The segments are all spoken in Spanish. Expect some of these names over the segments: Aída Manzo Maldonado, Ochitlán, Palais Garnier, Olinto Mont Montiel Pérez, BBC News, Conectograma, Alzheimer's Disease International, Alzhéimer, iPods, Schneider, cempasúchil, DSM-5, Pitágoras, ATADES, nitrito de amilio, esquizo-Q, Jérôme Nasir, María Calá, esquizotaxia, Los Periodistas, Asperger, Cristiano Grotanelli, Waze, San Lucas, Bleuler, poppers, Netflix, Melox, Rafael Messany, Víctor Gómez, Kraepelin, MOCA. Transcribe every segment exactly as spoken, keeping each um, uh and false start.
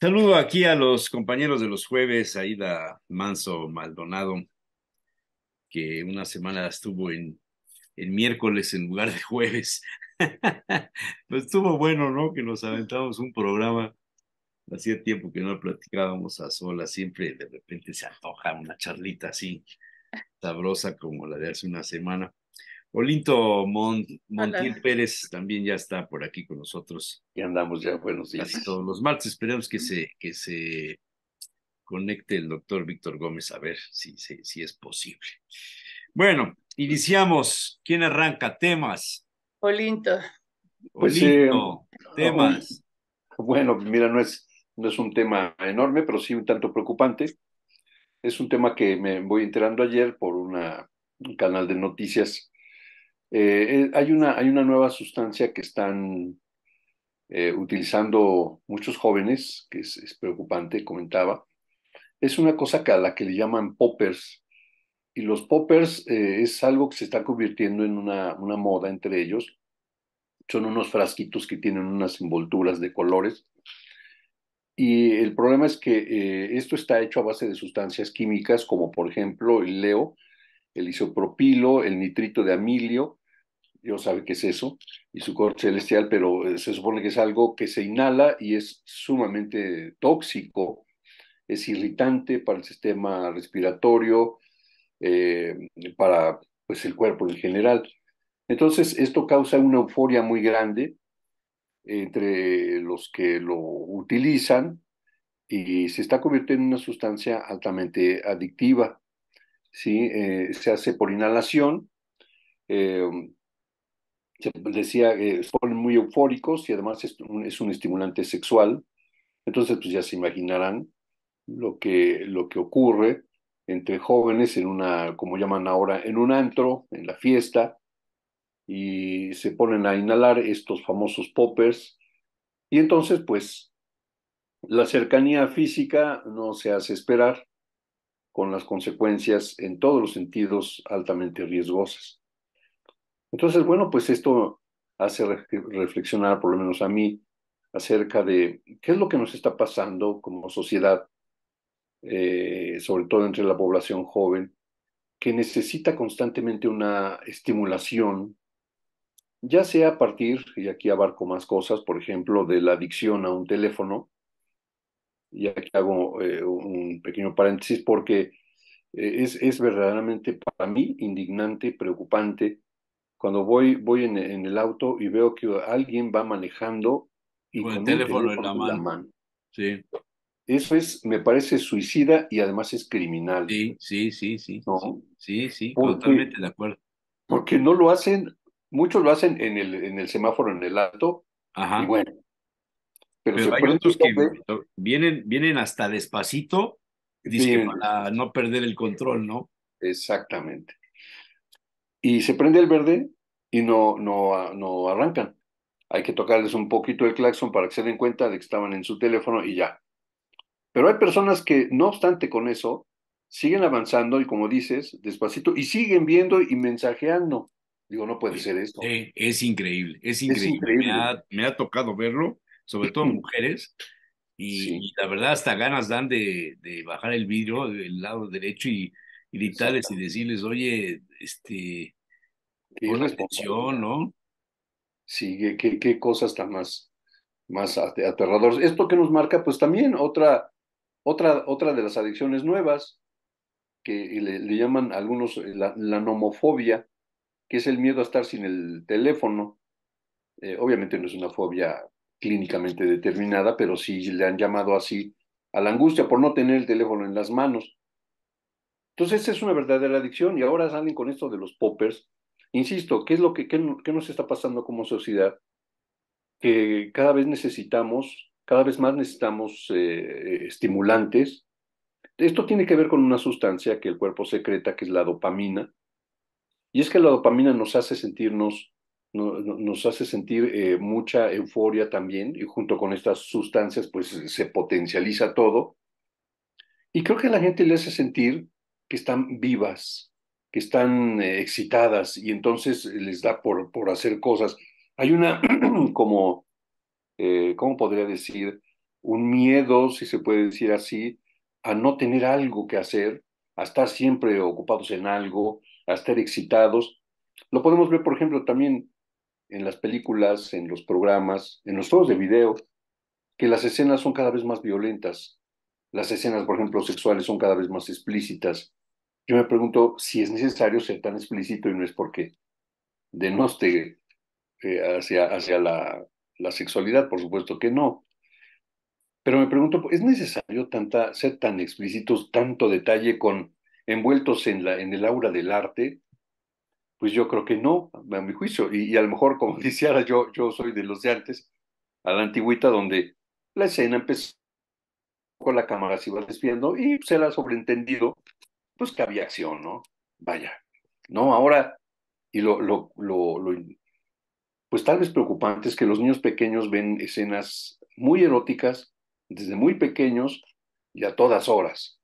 Saludo aquí a los compañeros de los jueves, Aída Manzo Maldonado, que una semana estuvo en, en miércoles en lugar de jueves. Estuvo bueno, ¿no? Que nos aventamos un programa. Hacía tiempo que no platicábamos a solas. Siempre de repente se antoja una charlita así, sabrosa como la de hace una semana. Olinto Mont Montiel Hola. Pérez también ya está por aquí con nosotros. Ya andamos ya, buenos días. Casi todos los martes, esperamos que se, que se conecte el doctor Víctor Gómez, a ver si, si, si es posible. Bueno, iniciamos. ¿Quién arranca? Temas. Olinto. Pues, Olinto, eh, temas. Bueno, mira, no es, no es un tema enorme, pero sí un tanto preocupante. Es un tema que me voy enterando ayer por una, un canal de noticias. Eh, hay una, hay una nueva sustancia que están eh, utilizando muchos jóvenes, que es, es preocupante, comentaba. Es una cosa que a la que le llaman poppers, y los poppers eh, es algo que se está convirtiendo en una, una moda entre ellos. Son unos frasquitos que tienen unas envolturas de colores, y el problema es que eh, esto está hecho a base de sustancias químicas, como por ejemplo el leo, el isopropilo, el nitrito de amilio. Dios sabe qué es eso, y su corte celestial, pero se supone que es algo que se inhala y es sumamente tóxico, es irritante para el sistema respiratorio, eh, para pues, el cuerpo en general. Entonces, esto causa una euforia muy grande entre los que lo utilizan y se está convirtiendo en una sustancia altamente adictiva. ¿Sí? Eh, se hace por inhalación. Eh, Se decía, eh, se ponen muy eufóricos y además es un, es un estimulante sexual. Entonces, pues ya se imaginarán lo que, lo que ocurre entre jóvenes en una, como llaman ahora, en un antro, en la fiesta, y se ponen a inhalar estos famosos poppers. Y entonces, pues, la cercanía física no se hace esperar, con las consecuencias en todos los sentidos altamente riesgosas. Entonces, bueno, pues esto hace re reflexionar, por lo menos a mí, acerca de qué es lo que nos está pasando como sociedad, eh, sobre todo entre la población joven, que necesita constantemente una estimulación, ya sea a partir, y aquí abarco más cosas, por ejemplo, de la adicción a un teléfono, y aquí hago eh, un pequeño paréntesis, porque eh, es, es verdaderamente para mí indignante, preocupante, cuando voy, voy en, en el auto y veo que alguien va manejando y con el teléfono en la mano. La mano. Sí. Eso es, me parece suicida y además es criminal. Sí, sí, sí, sí. ¿No? Sí, sí, porque, totalmente de acuerdo. Porque no lo hacen, muchos lo hacen en el, en el semáforo, en el alto. Ajá. Y bueno. Pero, pero hay otros que vienen, vienen hasta despacito, dicen, para no perder el control, ¿no? Exactamente. Y se prende el verde y no, no, no arrancan. Hay que tocarles un poquito el claxon para que se den cuenta de que estaban en su teléfono y ya. Pero hay personas que, no obstante con eso, siguen avanzando y, como dices, despacito, y siguen viendo y mensajeando. Digo, no puede ser esto. Eh, es increíble, es increíble. Es increíble. Me, ha, me ha tocado verlo, sobre todo mujeres, y, sí. y la verdad hasta ganas dan de, de bajar el vidrio del lado derecho y gritarles y decirles, oye, este, pon atención, ¿no? Sí, qué, qué cosas tan más, más aterradoras. Esto que nos marca, pues también otra, otra, otra de las adicciones nuevas, que le, le llaman algunos la, la nomofobia, que es el miedo a estar sin el teléfono. Eh, obviamente no es una fobia clínicamente determinada, pero sí le han llamado así a la angustia por no tener el teléfono en las manos. Entonces es una verdadera adicción y ahora salen con esto de los poppers. Insisto, ¿qué es lo que qué, qué nos está pasando como sociedad? Que cada vez necesitamos, cada vez más necesitamos eh, estimulantes. Esto tiene que ver con una sustancia que el cuerpo secreta, que es la dopamina. Y es que la dopamina nos hace sentirnos, no, nos hace sentir eh, mucha euforia también, y junto con estas sustancias pues se potencializa todo. Y creo que a la gente le hace sentir que están vivas, que están eh, excitadas, y entonces les da por, por hacer cosas. Hay una, como, eh, ¿cómo podría decir? un miedo, si se puede decir así, a no tener algo que hacer, a estar siempre ocupados en algo, a estar excitados. Lo podemos ver, por ejemplo, también en las películas, en los programas, en los juegos de video, que las escenas son cada vez más violentas. Las escenas, por ejemplo, sexuales son cada vez más explícitas. Yo me pregunto si es necesario ser tan explícito, y no es porque denoste eh, hacia, hacia la, la sexualidad, por supuesto que no. Pero me pregunto, ¿es necesario tanta, ser tan explícitos, tanto detalle, con, envueltos en, la, en el aura del arte? Pues yo creo que no, a mi juicio. Y, y a lo mejor, como decía, yo, yo soy de los de antes, a la antigüita, donde la escena empezó con la cámara, se iba desviando y se la sobreentendido, pues que había acción, ¿no? Vaya, ¿no? Ahora, y lo, lo, lo, lo, pues tal vez preocupante es que los niños pequeños ven escenas muy eróticas, desde muy pequeños y a todas horas.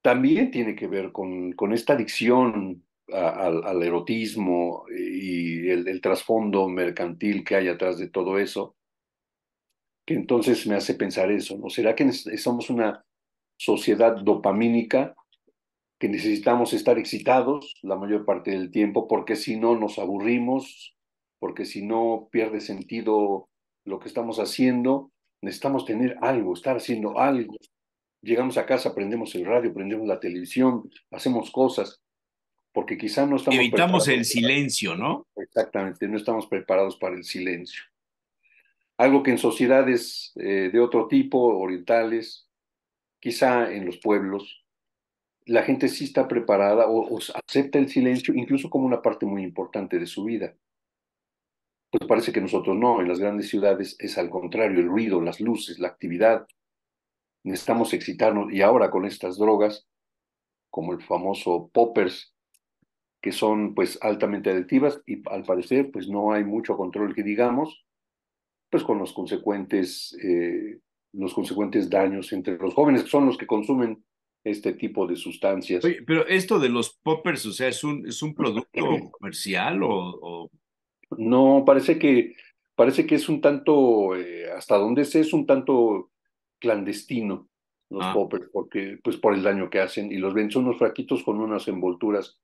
También tiene que ver con, con esta adicción a, a, al erotismo y el, el trasfondo mercantil que hay atrás de todo eso, que entonces me hace pensar eso, ¿no? ¿Será que somos una sociedad dopamínica que necesitamos estar excitados la mayor parte del tiempo, porque si no nos aburrimos, porque si no pierde sentido lo que estamos haciendo? Necesitamos tener algo, estar haciendo algo. Llegamos a casa, prendemos el radio, prendemos la televisión, hacemos cosas, porque quizá no estamos... Evitamos el silencio, ¿no? Exactamente, no estamos preparados para el silencio. Algo que en sociedades eh, de otro tipo, orientales, quizá en los pueblos, la gente sí está preparada o, o acepta el silencio, incluso como una parte muy importante de su vida. Pues parece que nosotros no, en las grandes ciudades es al contrario, el ruido, las luces, la actividad. Necesitamos excitarnos, y ahora con estas drogas, como el famoso poppers, que son pues altamente adictivas, y al parecer pues no hay mucho control que digamos, pues con los consecuentes, eh, los consecuentes daños entre los jóvenes, que son los que consumen este tipo de sustancias. Oye, pero esto de los poppers, o sea, ¿es un, es un producto comercial o...? o... No, parece que, parece que es un tanto, eh, hasta donde sé, es un tanto clandestino los ah. poppers, porque, pues por el daño que hacen, y los ven, son unos fraquitos con unas envolturas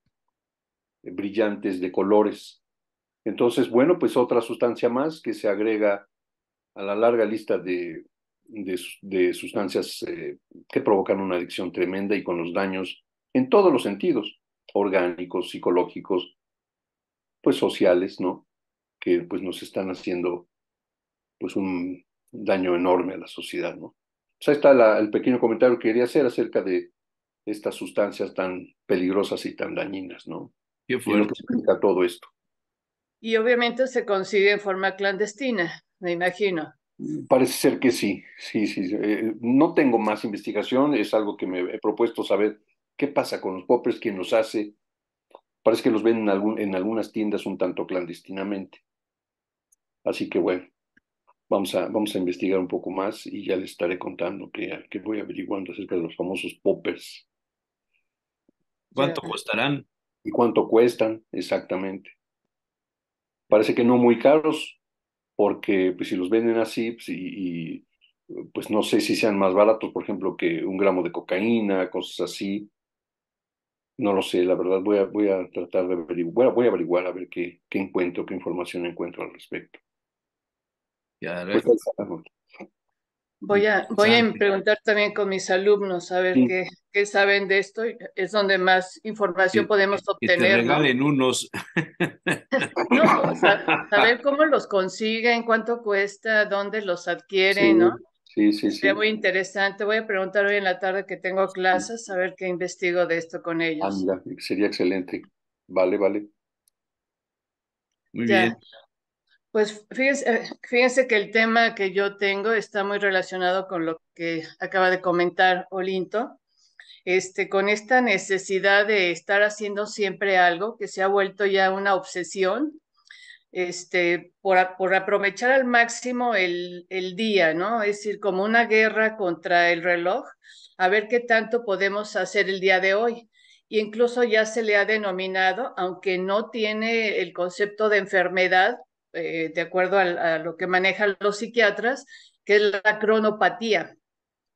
brillantes de colores. Entonces, bueno, pues otra sustancia más que se agrega a la larga lista de, de, de sustancias eh, que provocan una adicción tremenda y con los daños en todos los sentidos, orgánicos, psicológicos, pues sociales, ¿no? Que pues nos están haciendo pues un daño enorme a la sociedad, ¿no? Pues ahí está la, el pequeño comentario que quería hacer acerca de estas sustancias tan peligrosas y tan dañinas, ¿no? ¿Qué fue? Y lo que explica todo esto. Y obviamente se consigue en forma clandestina, me imagino. Parece ser que sí, sí, sí. Eh, no tengo más investigación, es algo que me he propuesto saber qué pasa con los poppers, quién los hace. Parece que los ven en, algún, en algunas tiendas un tanto clandestinamente. Así que bueno, vamos a, vamos a investigar un poco más y ya les estaré contando que, que voy averiguando acerca de los famosos poppers. ¿Cuánto costarán? Y cuánto cuestan, exactamente. Parece que no muy caros, porque pues, si los venden así, pues, y, y pues no sé si sean más baratos, por ejemplo, que un gramo de cocaína, cosas así. No lo sé, la verdad, voy a, voy a tratar de averiguar, voy a averiguar a ver qué, qué encuentro, qué información encuentro al respecto. Ya, pues, voy a, voy a preguntar también con mis alumnos, a ver sí. qué, qué saben de esto, es donde más información que, podemos obtener. Que te regalen, ¿no? Unos. No, o sea, saber cómo los consiguen, cuánto cuesta, dónde los adquieren, sí. ¿no? Sí, sí, sí. Sería muy interesante. Voy a preguntar hoy en la tarde que tengo clases, a ver qué investigo de esto con ellos. Ah, mira, sería excelente. Vale, vale. Muy ya. bien. Pues fíjense, fíjense que el tema que yo tengo está muy relacionado con lo que acaba de comentar Olinto, este, con esta necesidad de estar haciendo siempre algo que se ha vuelto ya una obsesión. Este, por, por aprovechar al máximo el, el día, ¿no? Es decir, como una guerra contra el reloj, a ver qué tanto podemos hacer el día de hoy. Y incluso ya se le ha denominado, aunque no tiene el concepto de enfermedad, eh, de acuerdo a, a lo que manejan los psiquiatras, que es la cronopatía.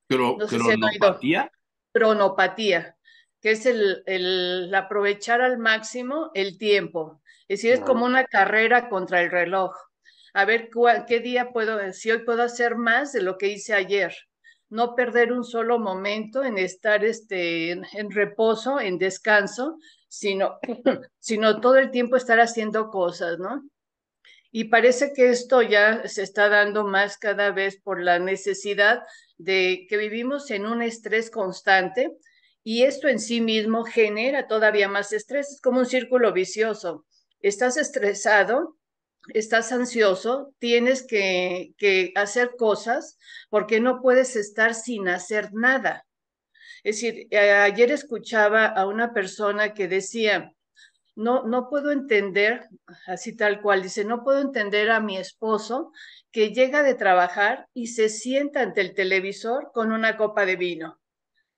Cro no sé ¿Cronopatía? Si cronopatía, que es el, el aprovechar al máximo el tiempo. Es decir, es como una carrera contra el reloj. A ver cuál, qué día puedo, si hoy puedo hacer más de lo que hice ayer. No perder un solo momento en estar este, en, en reposo, en descanso, sino, sino todo el tiempo estar haciendo cosas, ¿no? Y parece que esto ya se está dando más cada vez por la necesidad de que vivimos en un estrés constante, y esto en sí mismo genera todavía más estrés. Es como un círculo vicioso. Estás estresado, estás ansioso, tienes que, que hacer cosas porque no puedes estar sin hacer nada. Es decir, ayer escuchaba a una persona que decía, no, no puedo entender, así tal cual, dice, no puedo entender a mi esposo que llega de trabajar y se sienta ante el televisor con una copa de vino,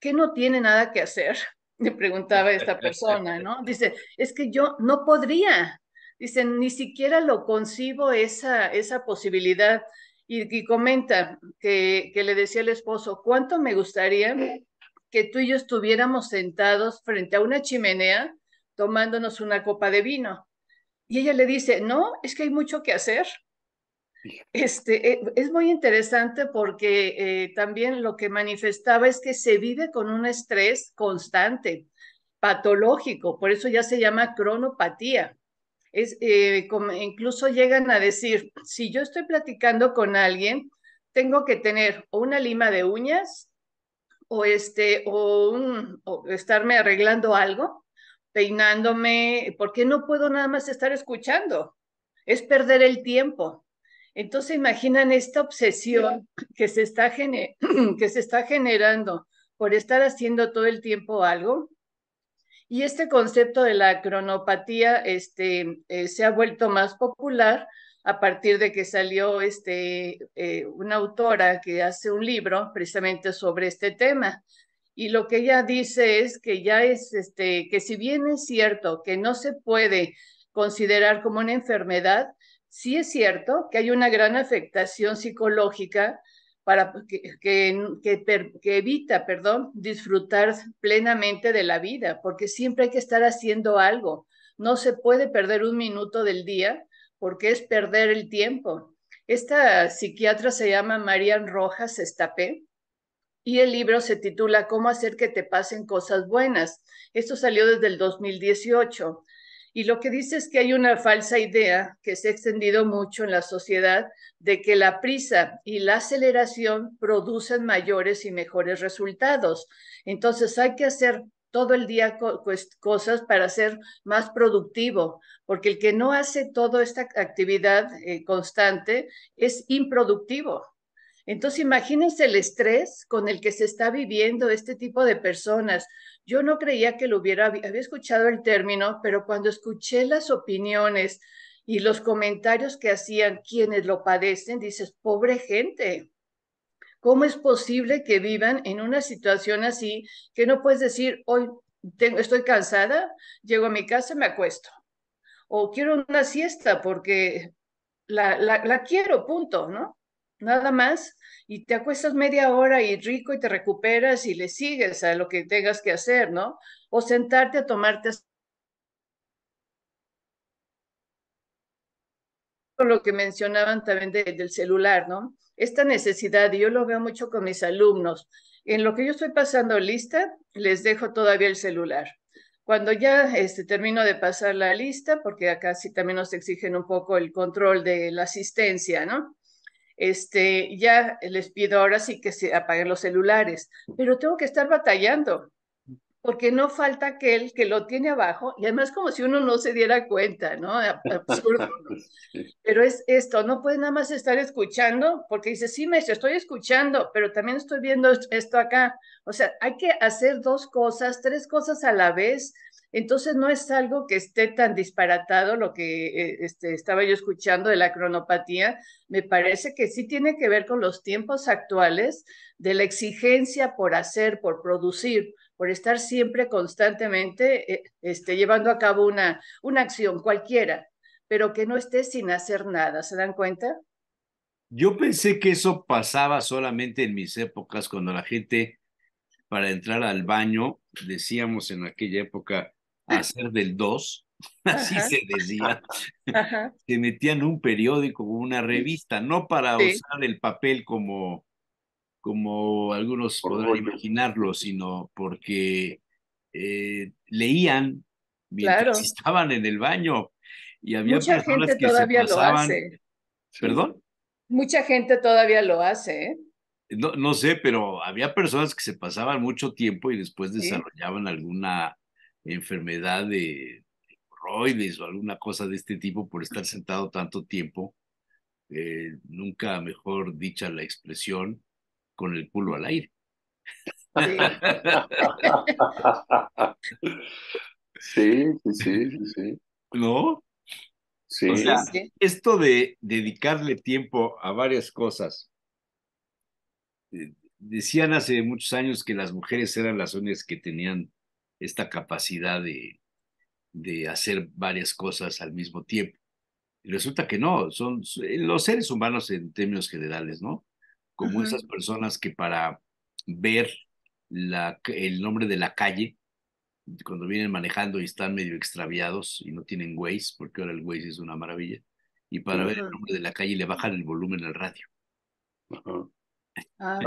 que no tiene nada que hacer. Me preguntaba esta persona, ¿no? Dice, es que yo no podría, dice, ni siquiera lo concibo esa, esa posibilidad. Y, y comenta que, que le decía al esposo, ¿cuánto me gustaría que tú y yo estuviéramos sentados frente a una chimenea tomándonos una copa de vino? Y ella le dice, no, es que hay mucho que hacer. Este, es muy interesante porque eh, también lo que manifestaba es que se vive con un estrés constante, patológico, por eso ya se llama cronopatía. Es, eh, como incluso llegan a decir, si yo estoy platicando con alguien, tengo que tener o una lima de uñas o, este, o, un, o estarme arreglando algo, peinándome, porque no puedo nada más estar escuchando, es perder el tiempo. Entonces, imaginan esta obsesión que se, está gener- que se está generando por estar haciendo todo el tiempo algo. Y este concepto de la cronopatía este, eh, se ha vuelto más popular a partir de que salió este, eh, una autora que hace un libro precisamente sobre este tema. Y lo que ella dice es que ya es, este, que si bien es cierto que no se puede considerar como una enfermedad, sí es cierto que hay una gran afectación psicológica para que, que, que, per, que evita perdón, disfrutar plenamente de la vida, porque siempre hay que estar haciendo algo. No se puede perder un minuto del día porque es perder el tiempo. Esta psiquiatra se llama Marian Rojas Estapé y el libro se titula ¿Cómo hacer que te pasen cosas buenas? Esto salió desde el dos mil dieciocho. Y lo que dice es que hay una falsa idea que se ha extendido mucho en la sociedad de que la prisa y la aceleración producen mayores y mejores resultados. Entonces hay que hacer todo el día co cosas para ser más productivo, porque el que no hace toda esta actividad eh, constante es improductivo. Entonces imagínense el estrés con el que se está viviendo este tipo de personas. Yo no creía que lo hubiera, había escuchado el término, pero cuando escuché las opiniones y los comentarios que hacían quienes lo padecen, dices, pobre gente, ¿cómo es posible que vivan en una situación así que no puedes decir, hoy tengo, estoy cansada, llego a mi casa y me acuesto? O quiero una siesta porque la, la, la quiero, punto, ¿no? Nada más, y te acuestas media hora y rico y te recuperas y le sigues a lo que tengas que hacer, ¿no? O sentarte a tomarte lo que mencionaban también de, del celular, ¿no? Esta necesidad, y yo lo veo mucho con mis alumnos, en lo que yo estoy pasando lista, les dejo todavía el celular. Cuando ya este, termino de pasar la lista, porque acá sí también nos exigen un poco el control de la asistencia, ¿no? Este, ya les pido ahora sí que se apaguen los celulares, pero tengo que estar batallando, porque no falta aquel que lo tiene abajo, y además como si uno no se diera cuenta, ¿no? Absurdo. Pero es esto, no puedes nada más estar escuchando, porque dices, sí, me estoy escuchando, pero también estoy viendo esto acá. O sea, hay que hacer dos cosas, tres cosas a la vez. Entonces no es algo que esté tan disparatado lo que este, estaba yo escuchando de la cronopatía. Me parece que sí tiene que ver con los tiempos actuales de la exigencia por hacer, por producir, por estar siempre constantemente este, llevando a cabo una, una acción cualquiera, pero que no esté sin hacer nada. ¿Se dan cuenta? Yo pensé que eso pasaba solamente en mis épocas, cuando la gente, para entrar al baño, decíamos en aquella época, hacer del dos, así se decía. Ajá. Se metían un periódico o una revista, no para sí. usar el papel como, como algunos Por podrán bueno. imaginarlo, sino porque eh, leían mientras claro. estaban en el baño. Y había Mucha personas gente que todavía se pasaban... lo hace. ¿Perdón? Mucha gente todavía lo hace, ¿eh? No, no sé, pero había personas que se pasaban mucho tiempo y después desarrollaban sí. alguna enfermedad de hemorroides o alguna cosa de este tipo por estar sentado tanto tiempo, eh, nunca mejor dicha la expresión, con el culo al aire. Sí, sí, sí, sí, sí. ¿No? Sí. O sea, sí. esto de dedicarle tiempo a varias cosas. Decían hace muchos años que las mujeres eran las únicas que tenían esta capacidad de, de hacer varias cosas al mismo tiempo. Y resulta que no, son los seres humanos en términos generales, ¿no? Como uh-huh. esas personas que para ver la, el nombre de la calle, cuando vienen manejando y están medio extraviados y no tienen Waze, porque ahora el Waze es una maravilla, y para uh-huh. ver el nombre de la calle le bajan el volumen al radio. Uh-huh. Ah,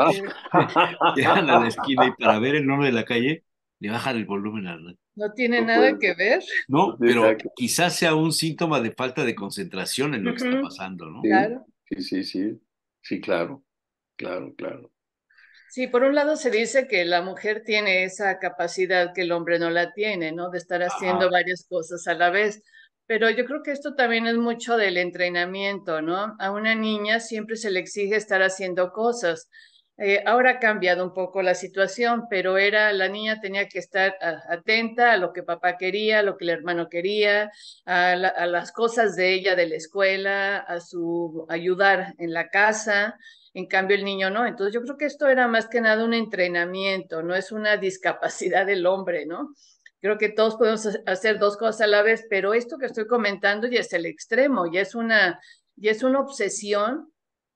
llegan a la esquina y para ver el nombre de la calle le bajan el volumen al radio. No tiene no nada puede. que ver. No, pero Exacto. quizás sea un síntoma de falta de concentración en lo uh-huh. que está pasando, ¿no? Sí, claro. sí, sí, sí, sí, claro, claro, claro. Sí, por un lado se dice que la mujer tiene esa capacidad que el hombre no la tiene, ¿no? De estar haciendo Ajá. varias cosas a la vez. Pero yo creo que esto también es mucho del entrenamiento, ¿no? A una niña siempre se le exige estar haciendo cosas. Eh, ahora ha cambiado un poco la situación, pero era, la niña tenía que estar a, atenta a lo que papá quería, a lo que el hermano quería, a, la, a las cosas de ella, de la escuela, a su ayudar en la casa. En cambio, el niño no. Entonces, yo creo que esto era más que nada un entrenamiento, no es una discapacidad del hombre, ¿no? Creo que todos podemos hacer dos cosas a la vez, pero esto que estoy comentando ya es el extremo, ya es una, ya es una obsesión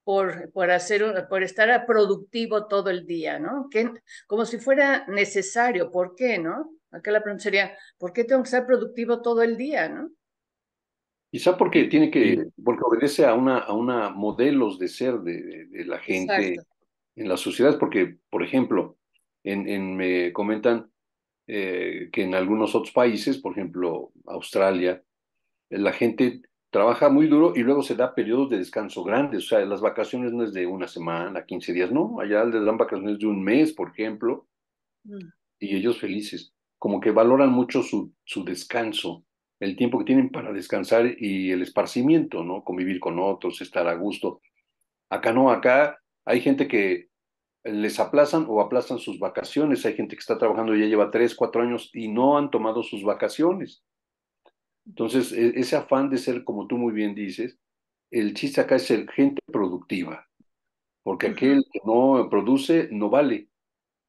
por, por, hacer, por estar productivo todo el día, ¿no? Que, como si fuera necesario, ¿por qué, no? Acá la pregunta sería, ¿por qué tengo que ser productivo todo el día, no? Quizá porque tiene que, porque obedece a una, a una modelos de ser de, de, de la gente Exacto. en las sociedades, porque, por ejemplo, en, en me comentan, Eh, que en algunos otros países, por ejemplo Australia, eh, la gente trabaja muy duro y luego se da periodos de descanso grandes, o sea, las vacaciones no es de una semana, quince días, no, allá les dan vacaciones de un mes, por ejemplo, mm. y ellos felices, como que valoran mucho su, su descanso, el tiempo que tienen para descansar y el esparcimiento, ¿no? Convivir con otros, estar a gusto. Acá no, acá hay gente que les aplazan o aplazan sus vacaciones. Hay gente que está trabajando y ya lleva tres, cuatro años y no han tomado sus vacaciones. Entonces, ese afán de ser, como tú muy bien dices, el chiste acá es ser gente productiva, porque uh-huh. aquel que no produce no vale,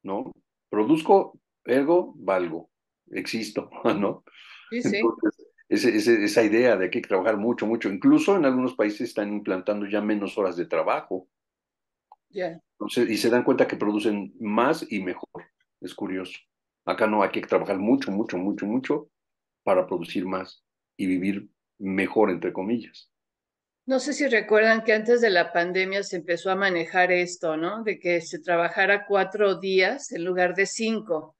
¿no? Produzco, ergo, valgo, existo, ¿no? Sí, sí. Entonces, ese, ese, esa idea de que hay que trabajar mucho, mucho, incluso en algunos países están implantando ya menos horas de trabajo. Yeah. Entonces, y se dan cuenta que producen más y mejor. Es curioso. Acá no, hay que trabajar mucho, mucho, mucho, mucho para producir más y vivir mejor, entre comillas. No sé si recuerdan que antes de la pandemia se empezó a manejar esto, ¿no? De que se trabajara cuatro días en lugar de cinco.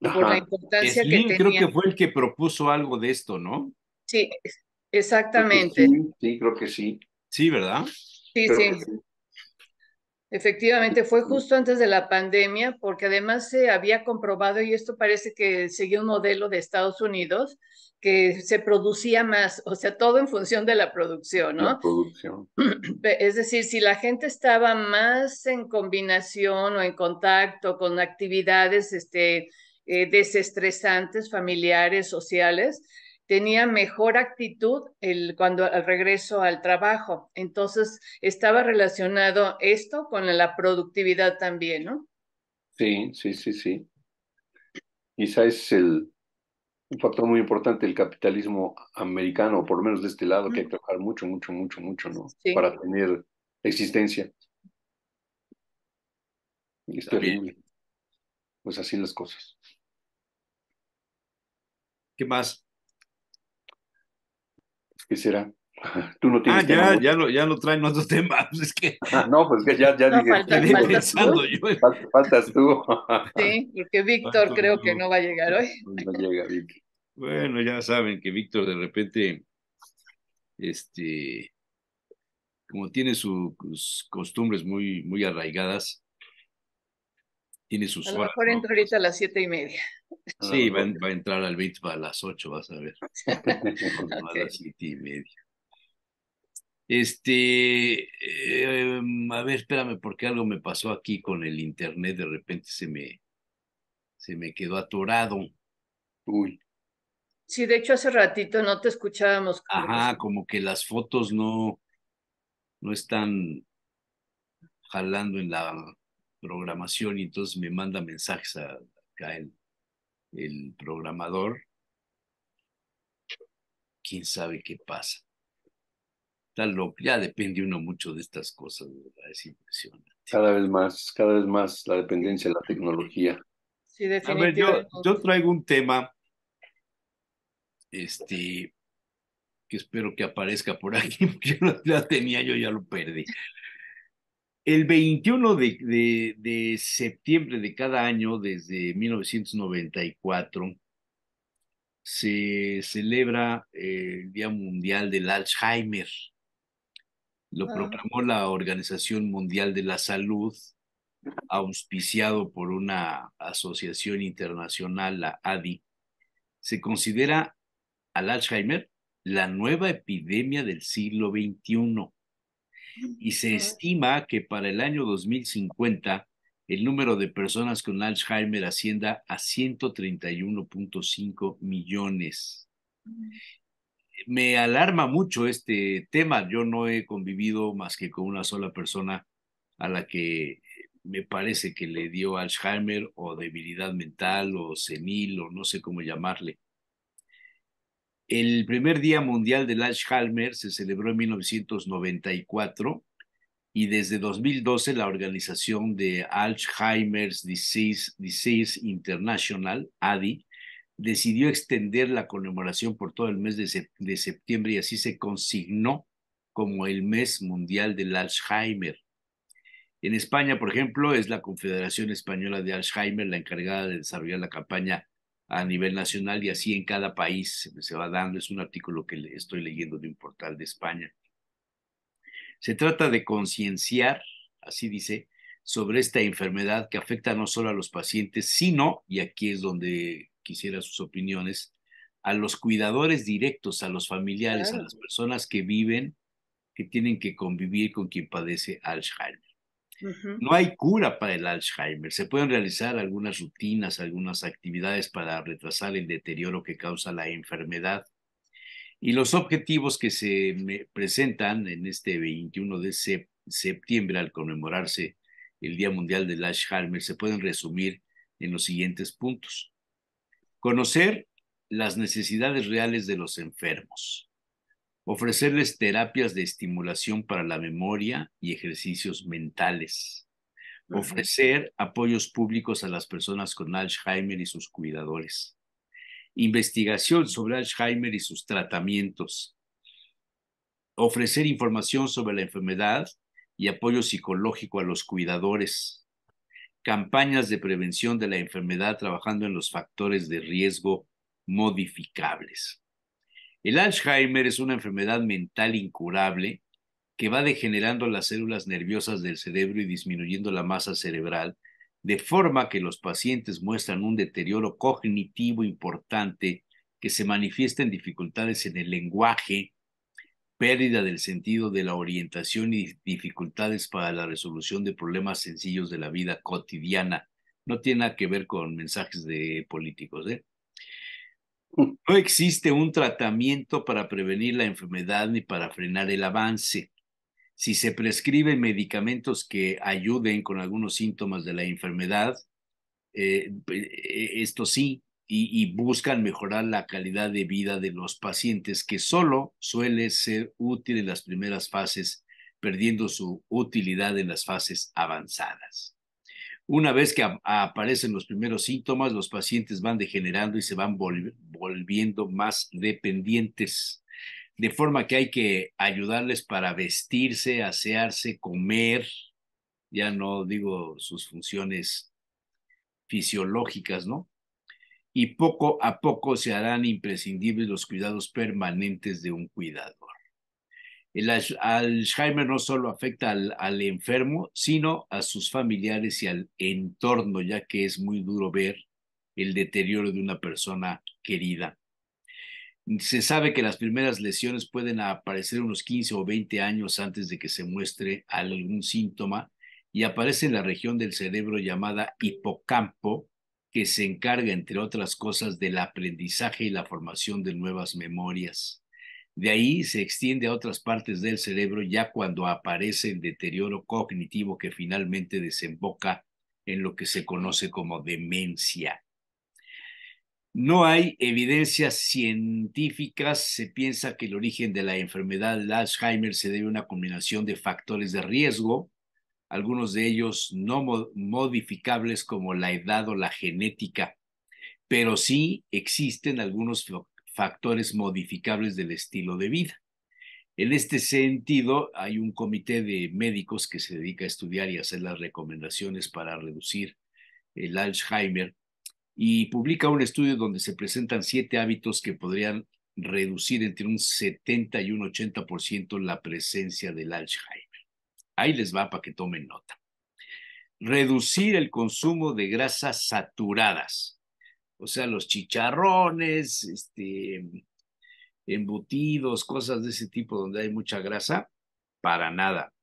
Ajá. Por la importancia Slim, que tenía. Creo que fue el que propuso algo de esto, ¿no? Sí, exactamente. Sí, sí, creo que sí. Sí, ¿verdad? Sí, creo sí. Efectivamente, fue justo antes de la pandemia, porque además se había comprobado, y esto parece que seguía un modelo de Estados Unidos, que se producía más, o sea, todo en función de la producción, ¿no? La producción. Es decir, si la gente estaba más en combinación o en contacto con actividades este, eh, desestresantes, familiares, sociales, tenía mejor actitud el, cuando al regreso al trabajo. Entonces, estaba relacionado esto con la productividad también, ¿no? Sí, sí, sí, sí. Quizá es el, un factor muy importante del capitalismo americano, por lo menos de este lado, mm. que hay que trabajar mucho, mucho, mucho, mucho, ¿no? Sí. Para tener existencia. Y es terrible. Pues así las cosas. ¿Qué más? ¿Qué será? Tú no tienes ah, tema, ya, ¿no? ya, lo, ya lo traen otros temas. Es que... ah, no, pues que ya, ya no, dije. Falta, faltas, tú. Pensando, yo... Fal, faltas tú. Sí, porque Víctor creo tú. que no va a llegar hoy. No llega Víctor. Bueno, ya saben que Víctor de repente, este, como tiene sus costumbres muy, muy arraigadas, tiene sus... A lo mejor entra ahorita a las siete y media. Sí, va, va a entrar al veinte para las ocho, vas a ver. Okay. A las siete y media. Este, eh, a ver, espérame, porque algo me pasó aquí con el internet, de repente se me, se me quedó atorado. Uy. Sí, de hecho hace ratito no te escuchábamos. Ajá, como que las fotos no, no están jalando en la programación y entonces me manda mensajes a, acá el, el programador. ¿Quién sabe qué pasa? Está loco. Ya depende uno mucho de estas cosas, ¿verdad? Es impresionante. Cada vez más, cada vez más la dependencia de la tecnología. Sí, definitivamente. A ver, yo, yo traigo un tema este, que espero que aparezca por aquí, porque yo la tenía, yo ya lo perdí. El veintiuno de, de, de septiembre de cada año, desde mil novecientos noventa y cuatro, se celebra el Día Mundial del Alzheimer. Lo proclamó la Organización Mundial de la Salud, auspiciado por una asociación internacional, la A D I. Se considera al Alzheimer la nueva epidemia del siglo veintiuno. Y se estima que para el año dos mil cincuenta el número de personas con Alzheimer ascienda a ciento treinta y uno punto cinco millones. Me alarma mucho este tema. Yo no he convivido más que con una sola persona a la que me parece que le dio Alzheimer o debilidad mental o senil o no sé cómo llamarle. El primer Día Mundial del Alzheimer se celebró en mil novecientos noventa y cuatro y desde dos mil doce la organización de Alzheimer's Disease, Disease International, A D I, decidió extender la conmemoración por todo el mes de septiembre y así se consignó como el Mes Mundial del Alzheimer. En España, por ejemplo, es la Confederación Española de Alzheimer la encargada de desarrollar la campaña a nivel nacional y así en cada país se va dando. Es un artículo que estoy leyendo de un portal de España. Se trata de concienciar, así dice, sobre esta enfermedad que afecta no solo a los pacientes, sino, y aquí es donde quisiera sus opiniones, a los cuidadores directos, a los familiares, claro, a las personas que viven, que tienen que convivir con quien padece Alzheimer. No hay cura para el Alzheimer. Se pueden realizar algunas rutinas, algunas actividades para retrasar el deterioro que causa la enfermedad. Y los objetivos que se presentan en este veintiuno de septiembre, al conmemorarse el Día Mundial del Alzheimer, se pueden resumir en los siguientes puntos. Conocer las necesidades reales de los enfermos. Ofrecerles terapias de estimulación para la memoria y ejercicios mentales. Ofrecer apoyos públicos a las personas con Alzheimer y sus cuidadores. Investigación sobre Alzheimer y sus tratamientos. Ofrecer información sobre la enfermedad y apoyo psicológico a los cuidadores. Campañas de prevención de la enfermedad trabajando en los factores de riesgo modificables. El Alzheimer es una enfermedad mental incurable que va degenerando las células nerviosas del cerebro y disminuyendo la masa cerebral, de forma que los pacientes muestran un deterioro cognitivo importante que se manifiesta en dificultades en el lenguaje, pérdida del sentido de la orientación y dificultades para la resolución de problemas sencillos de la vida cotidiana. No tiene nada que ver con mensajes de políticos, ¿eh? No existe un tratamiento para prevenir la enfermedad ni para frenar el avance. Si se prescriben medicamentos que ayuden con algunos síntomas de la enfermedad, eh, esto sí, y, y buscan mejorar la calidad de vida de los pacientes, que solo suele ser útil en las primeras fases, perdiendo su utilidad en las fases avanzadas. Una vez que aparecen los primeros síntomas, los pacientes van degenerando y se van volviendo más dependientes, de forma que hay que ayudarles para vestirse, asearse, comer, ya no digo sus funciones fisiológicas, ¿no? Y poco a poco se harán imprescindibles los cuidados permanentes de un cuidador. El Alzheimer no solo afecta al, al enfermo, sino a sus familiares y al entorno, ya que es muy duro ver el deterioro de una persona querida. Se sabe que las primeras lesiones pueden aparecer unos quince o veinte años antes de que se muestre algún síntoma y aparece en la región del cerebro llamada hipocampo, que se encarga, entre otras cosas, del aprendizaje y la formación de nuevas memorias. De ahí se extiende a otras partes del cerebro ya cuando aparece el deterioro cognitivo que finalmente desemboca en lo que se conoce como demencia. No hay evidencias científicas. Se piensa que el origen de la enfermedad de Alzheimer se debe a una combinación de factores de riesgo, algunos de ellos no modificables como la edad o la genética, pero sí existen algunos factores modificables del estilo de vida. En este sentido, hay un comité de médicos que se dedica a estudiar y hacer las recomendaciones para reducir el Alzheimer y publica un estudio donde se presentan siete hábitos que podrían reducir entre un setenta y un ochenta por ciento la presencia del Alzheimer. Ahí les va para que tomen nota. Reducir el consumo de grasas saturadas. O sea, los chicharrones, este, embutidos, cosas de ese tipo donde hay mucha grasa, para nada.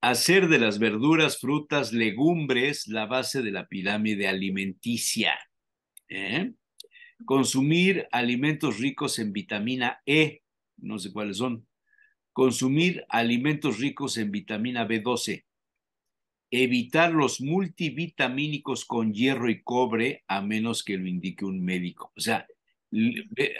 Hacer de las verduras, frutas, legumbres la base de la pirámide alimenticia. ¿Eh? Consumir alimentos ricos en vitamina E, no sé cuáles son. Consumir alimentos ricos en vitamina B doce. Evitar los multivitamínicos con hierro y cobre a menos que lo indique un médico. O sea,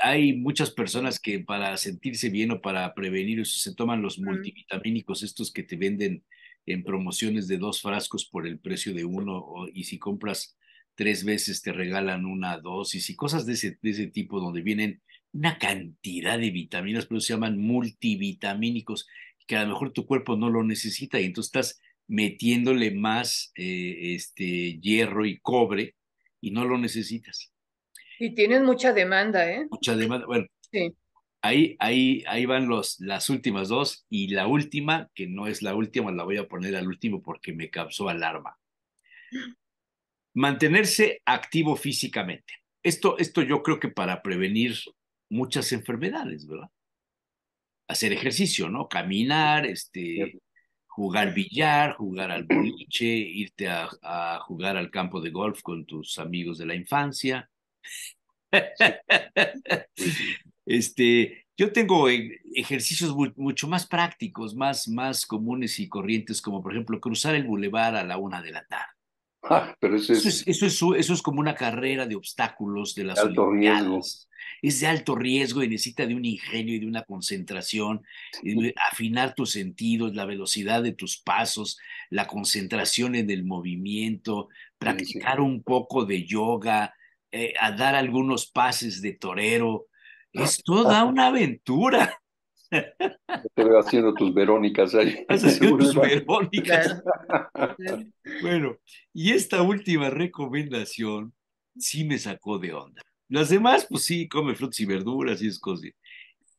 hay muchas personas que para sentirse bien o para prevenir eso se toman los multivitamínicos, estos que te venden en promociones de dos frascos por el precio de uno, y si compras tres veces te regalan una dosis y cosas de ese, de ese tipo donde vienen una cantidad de vitaminas, pero se llaman multivitamínicos, que a lo mejor tu cuerpo no lo necesita y entonces estás metiéndole más eh, este, hierro y cobre y no lo necesitas. Y tienen mucha demanda, ¿eh? Mucha demanda. Bueno, sí. ahí, ahí, ahí van los, las últimas dos y la última, que no es la última, la voy a poner al último porque me causó alarma. Mantenerse activo físicamente. Esto, esto yo creo que para prevenir muchas enfermedades, ¿verdad? Hacer ejercicio, ¿no? Caminar, este... Sí. Jugar billar, jugar al boliche, irte a, a jugar al campo de golf con tus amigos de la infancia. Este, yo tengo ejercicios muy, mucho más prácticos, más, más comunes y corrientes, como por ejemplo cruzar el bulevar a la una de la tarde. Ah, pero ese es... Eso, es, eso, es, eso es como una carrera de obstáculos de las Olimpiadas. Es de alto riesgo y necesita de un ingenio y de una concentración, sí. Afinar tus sentidos, la velocidad de tus pasos, la concentración en el movimiento, practicar sí, sí. un poco de yoga, eh, a dar algunos pases de torero. Ah, es toda ah, una aventura. Te veo haciendo tus verónicas ahí. Haciendo tus verónicas. Bueno, y esta última recomendación sí me sacó de onda. Las demás, pues sí, come frutas y verduras y es cosa.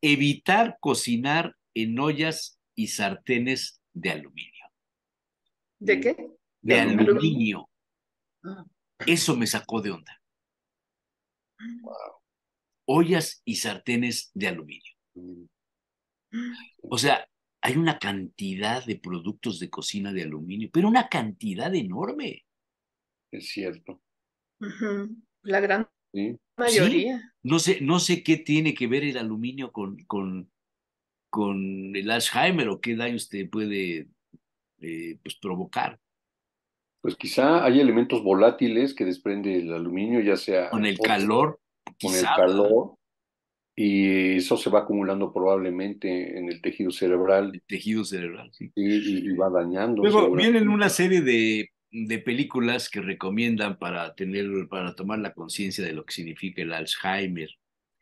Evitar cocinar en ollas y sartenes de aluminio. ¿De qué? De, de aluminio. aluminio. Ah. Eso me sacó de onda. Wow. Ollas y sartenes de aluminio. Mm. O sea, hay una cantidad de productos de cocina de aluminio, pero una cantidad enorme. Es cierto. Uh-huh. La gran... ¿Sí? Mayoría. Sí, no sé, no sé qué tiene que ver el aluminio con, con, con el Alzheimer o qué daño usted puede eh, pues, provocar. Pues quizá hay elementos volátiles que desprende el aluminio, ya sea... Con el calor. Con el calor. y eso se va acumulando probablemente en el tejido cerebral. El tejido cerebral, sí. Y, y va dañando. Luego vienen una serie de, de películas que recomiendan para, tener, para tomar la conciencia de lo que significa el Alzheimer.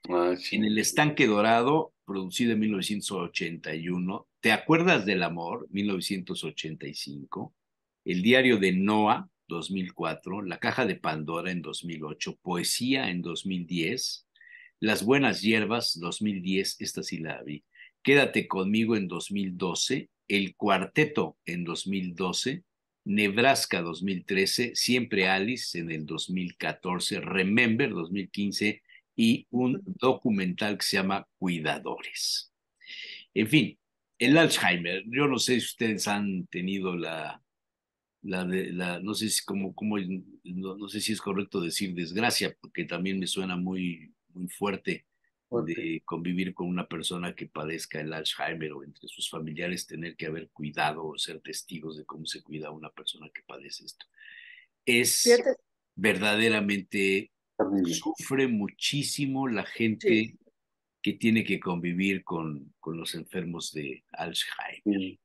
Ah, sí. En El Estanque Dorado, producido en mil novecientos ochenta y uno, ¿Te acuerdas del amor? mil novecientos ochenta y cinco, El diario de Noah, dos mil cuatro, La caja de Pandora en dos mil ocho, Poesía en dos mil diez, Las buenas hierbas, dos mil diez, esta sí la vi, Quédate conmigo en dos mil doce, El cuarteto en dos mil doce, Nebraska dos mil trece, Siempre Alice en el dos mil catorce, Remember dos mil quince y un documental que se llama Cuidadores. En fin, el Alzheimer, yo no sé si ustedes han tenido la... La, de, la no sé si como, como no, no sé si es correcto decir desgracia, porque también me suena muy, muy fuerte, fuerte de convivir con una persona que padezca el Alzheimer o entre sus familiares tener que haber cuidado o ser testigos de cómo se cuida una persona que padece esto. Es Fíjate. verdaderamente Fíjate. sufre muchísimo la gente sí. que tiene que convivir con, con los enfermos de Alzheimer. Sí.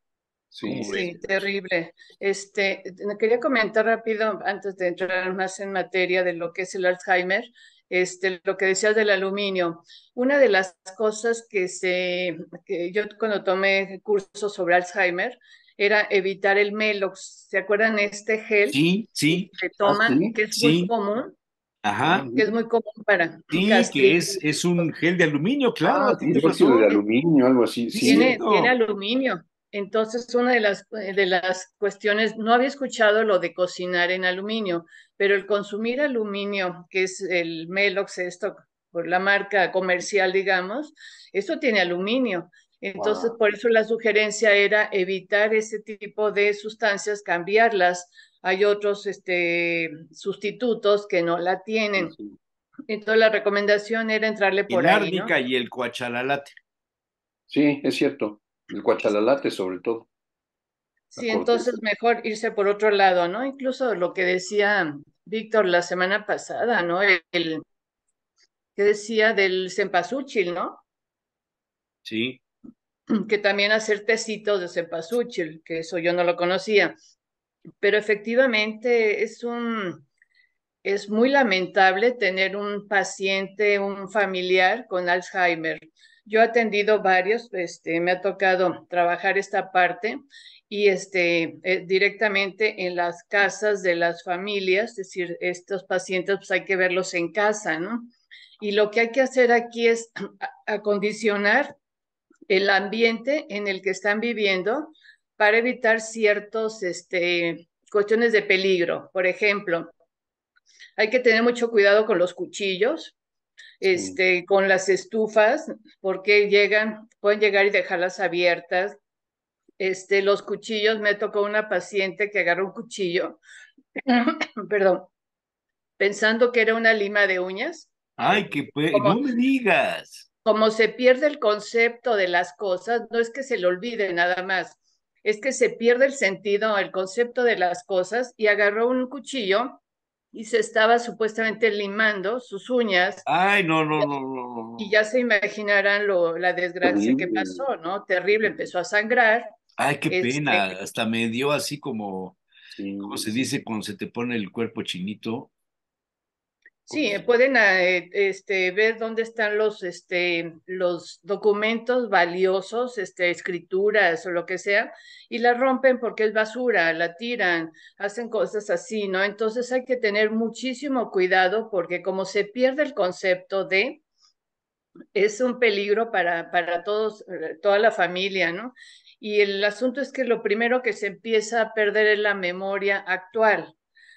Sí, sí, terrible. Este, quería comentar rápido, antes de entrar más en materia de lo que es el Alzheimer, este, lo que decías del aluminio. Una de las cosas que, se, que yo cuando tomé cursos sobre Alzheimer era evitar el Melox. ¿Se acuerdan este gel? Sí, sí. Que toman, sí, que es sí. muy común. Ajá. Que es muy común para... Sí, que es, es un gel de aluminio, claro. Ah, tiene ácido de aluminio, algo así. Sí, tiene, no. tiene aluminio. Entonces, una de las, de las cuestiones, no había escuchado lo de cocinar en aluminio, pero el consumir aluminio, que es el Melox, esto por la marca comercial, digamos, esto tiene aluminio. Entonces, wow. por eso la sugerencia era evitar ese tipo de sustancias, cambiarlas. Hay otros este, sustitutos que no la tienen. Sí. Entonces, la recomendación era entrarle por ahí, ¿no? El árnica y el cuachalalate. Sí, es cierto. El cuachalalate sobre todo. Sí, entonces mejor irse por otro lado, ¿no? Incluso lo que decía Víctor la semana pasada, ¿no? El que decía del cempasúchil, ¿no? Sí. Que también hacer tecitos de cempasúchil, que eso yo no lo conocía. Pero efectivamente es un... Es muy lamentable tener un paciente, un familiar con Alzheimer. Yo he atendido varios, este, me ha tocado trabajar esta parte y este, eh, directamente en las casas de las familias, es decir, estos pacientes pues hay que verlos en casa, ¿no? Y lo que hay que hacer aquí es acondicionar el ambiente en el que están viviendo para evitar ciertos, este, cuestiones de peligro. Por ejemplo, hay que tener mucho cuidado con los cuchillos, Este, sí. con las estufas, porque llegan, pueden llegar y dejarlas abiertas. Este, los cuchillos, me tocó una paciente que agarró un cuchillo, perdón, pensando que era una lima de uñas. ¡Ay, que como, no me digas! Como se pierde el concepto de las cosas, no es que se le olvide nada más, es que se pierde el sentido, el concepto de las cosas, y agarró un cuchillo y se estaba supuestamente limando sus uñas. Ay, no, no, no, no. Y ya se imaginarán lo, la desgracia Terrible. que pasó, ¿no? Terrible, empezó a sangrar. Ay, qué este... pena, hasta me dio así como, sí. como se dice cuando se te pone el cuerpo chinito. Sí, ¿Cómo? pueden este, ver dónde están los, este, los documentos valiosos, este, escrituras o lo que sea, y la rompen porque es basura, la tiran, hacen cosas así, ¿no? Entonces hay que tener muchísimo cuidado porque como se pierde el concepto de, es un peligro para, para todos, toda la familia, ¿no? Y el asunto es que lo primero que se empieza a perder es la memoria actual,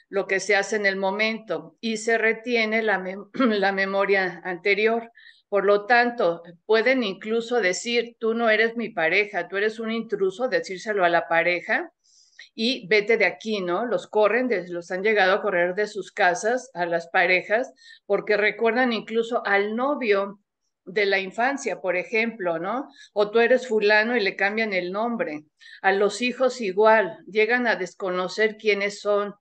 lo que se hace en el momento, y se retiene la, mem la memoria anterior. Por lo tanto, pueden incluso decir, tú no eres mi pareja, tú eres un intruso, decírselo a la pareja, y vete de aquí, ¿no? Los corren, de, los han llegado a correr de sus casas a las parejas, porque recuerdan incluso al novio de la infancia, por ejemplo, ¿no? O tú eres fulano y le cambian el nombre. A los hijos igual, llegan a desconocer quiénes son.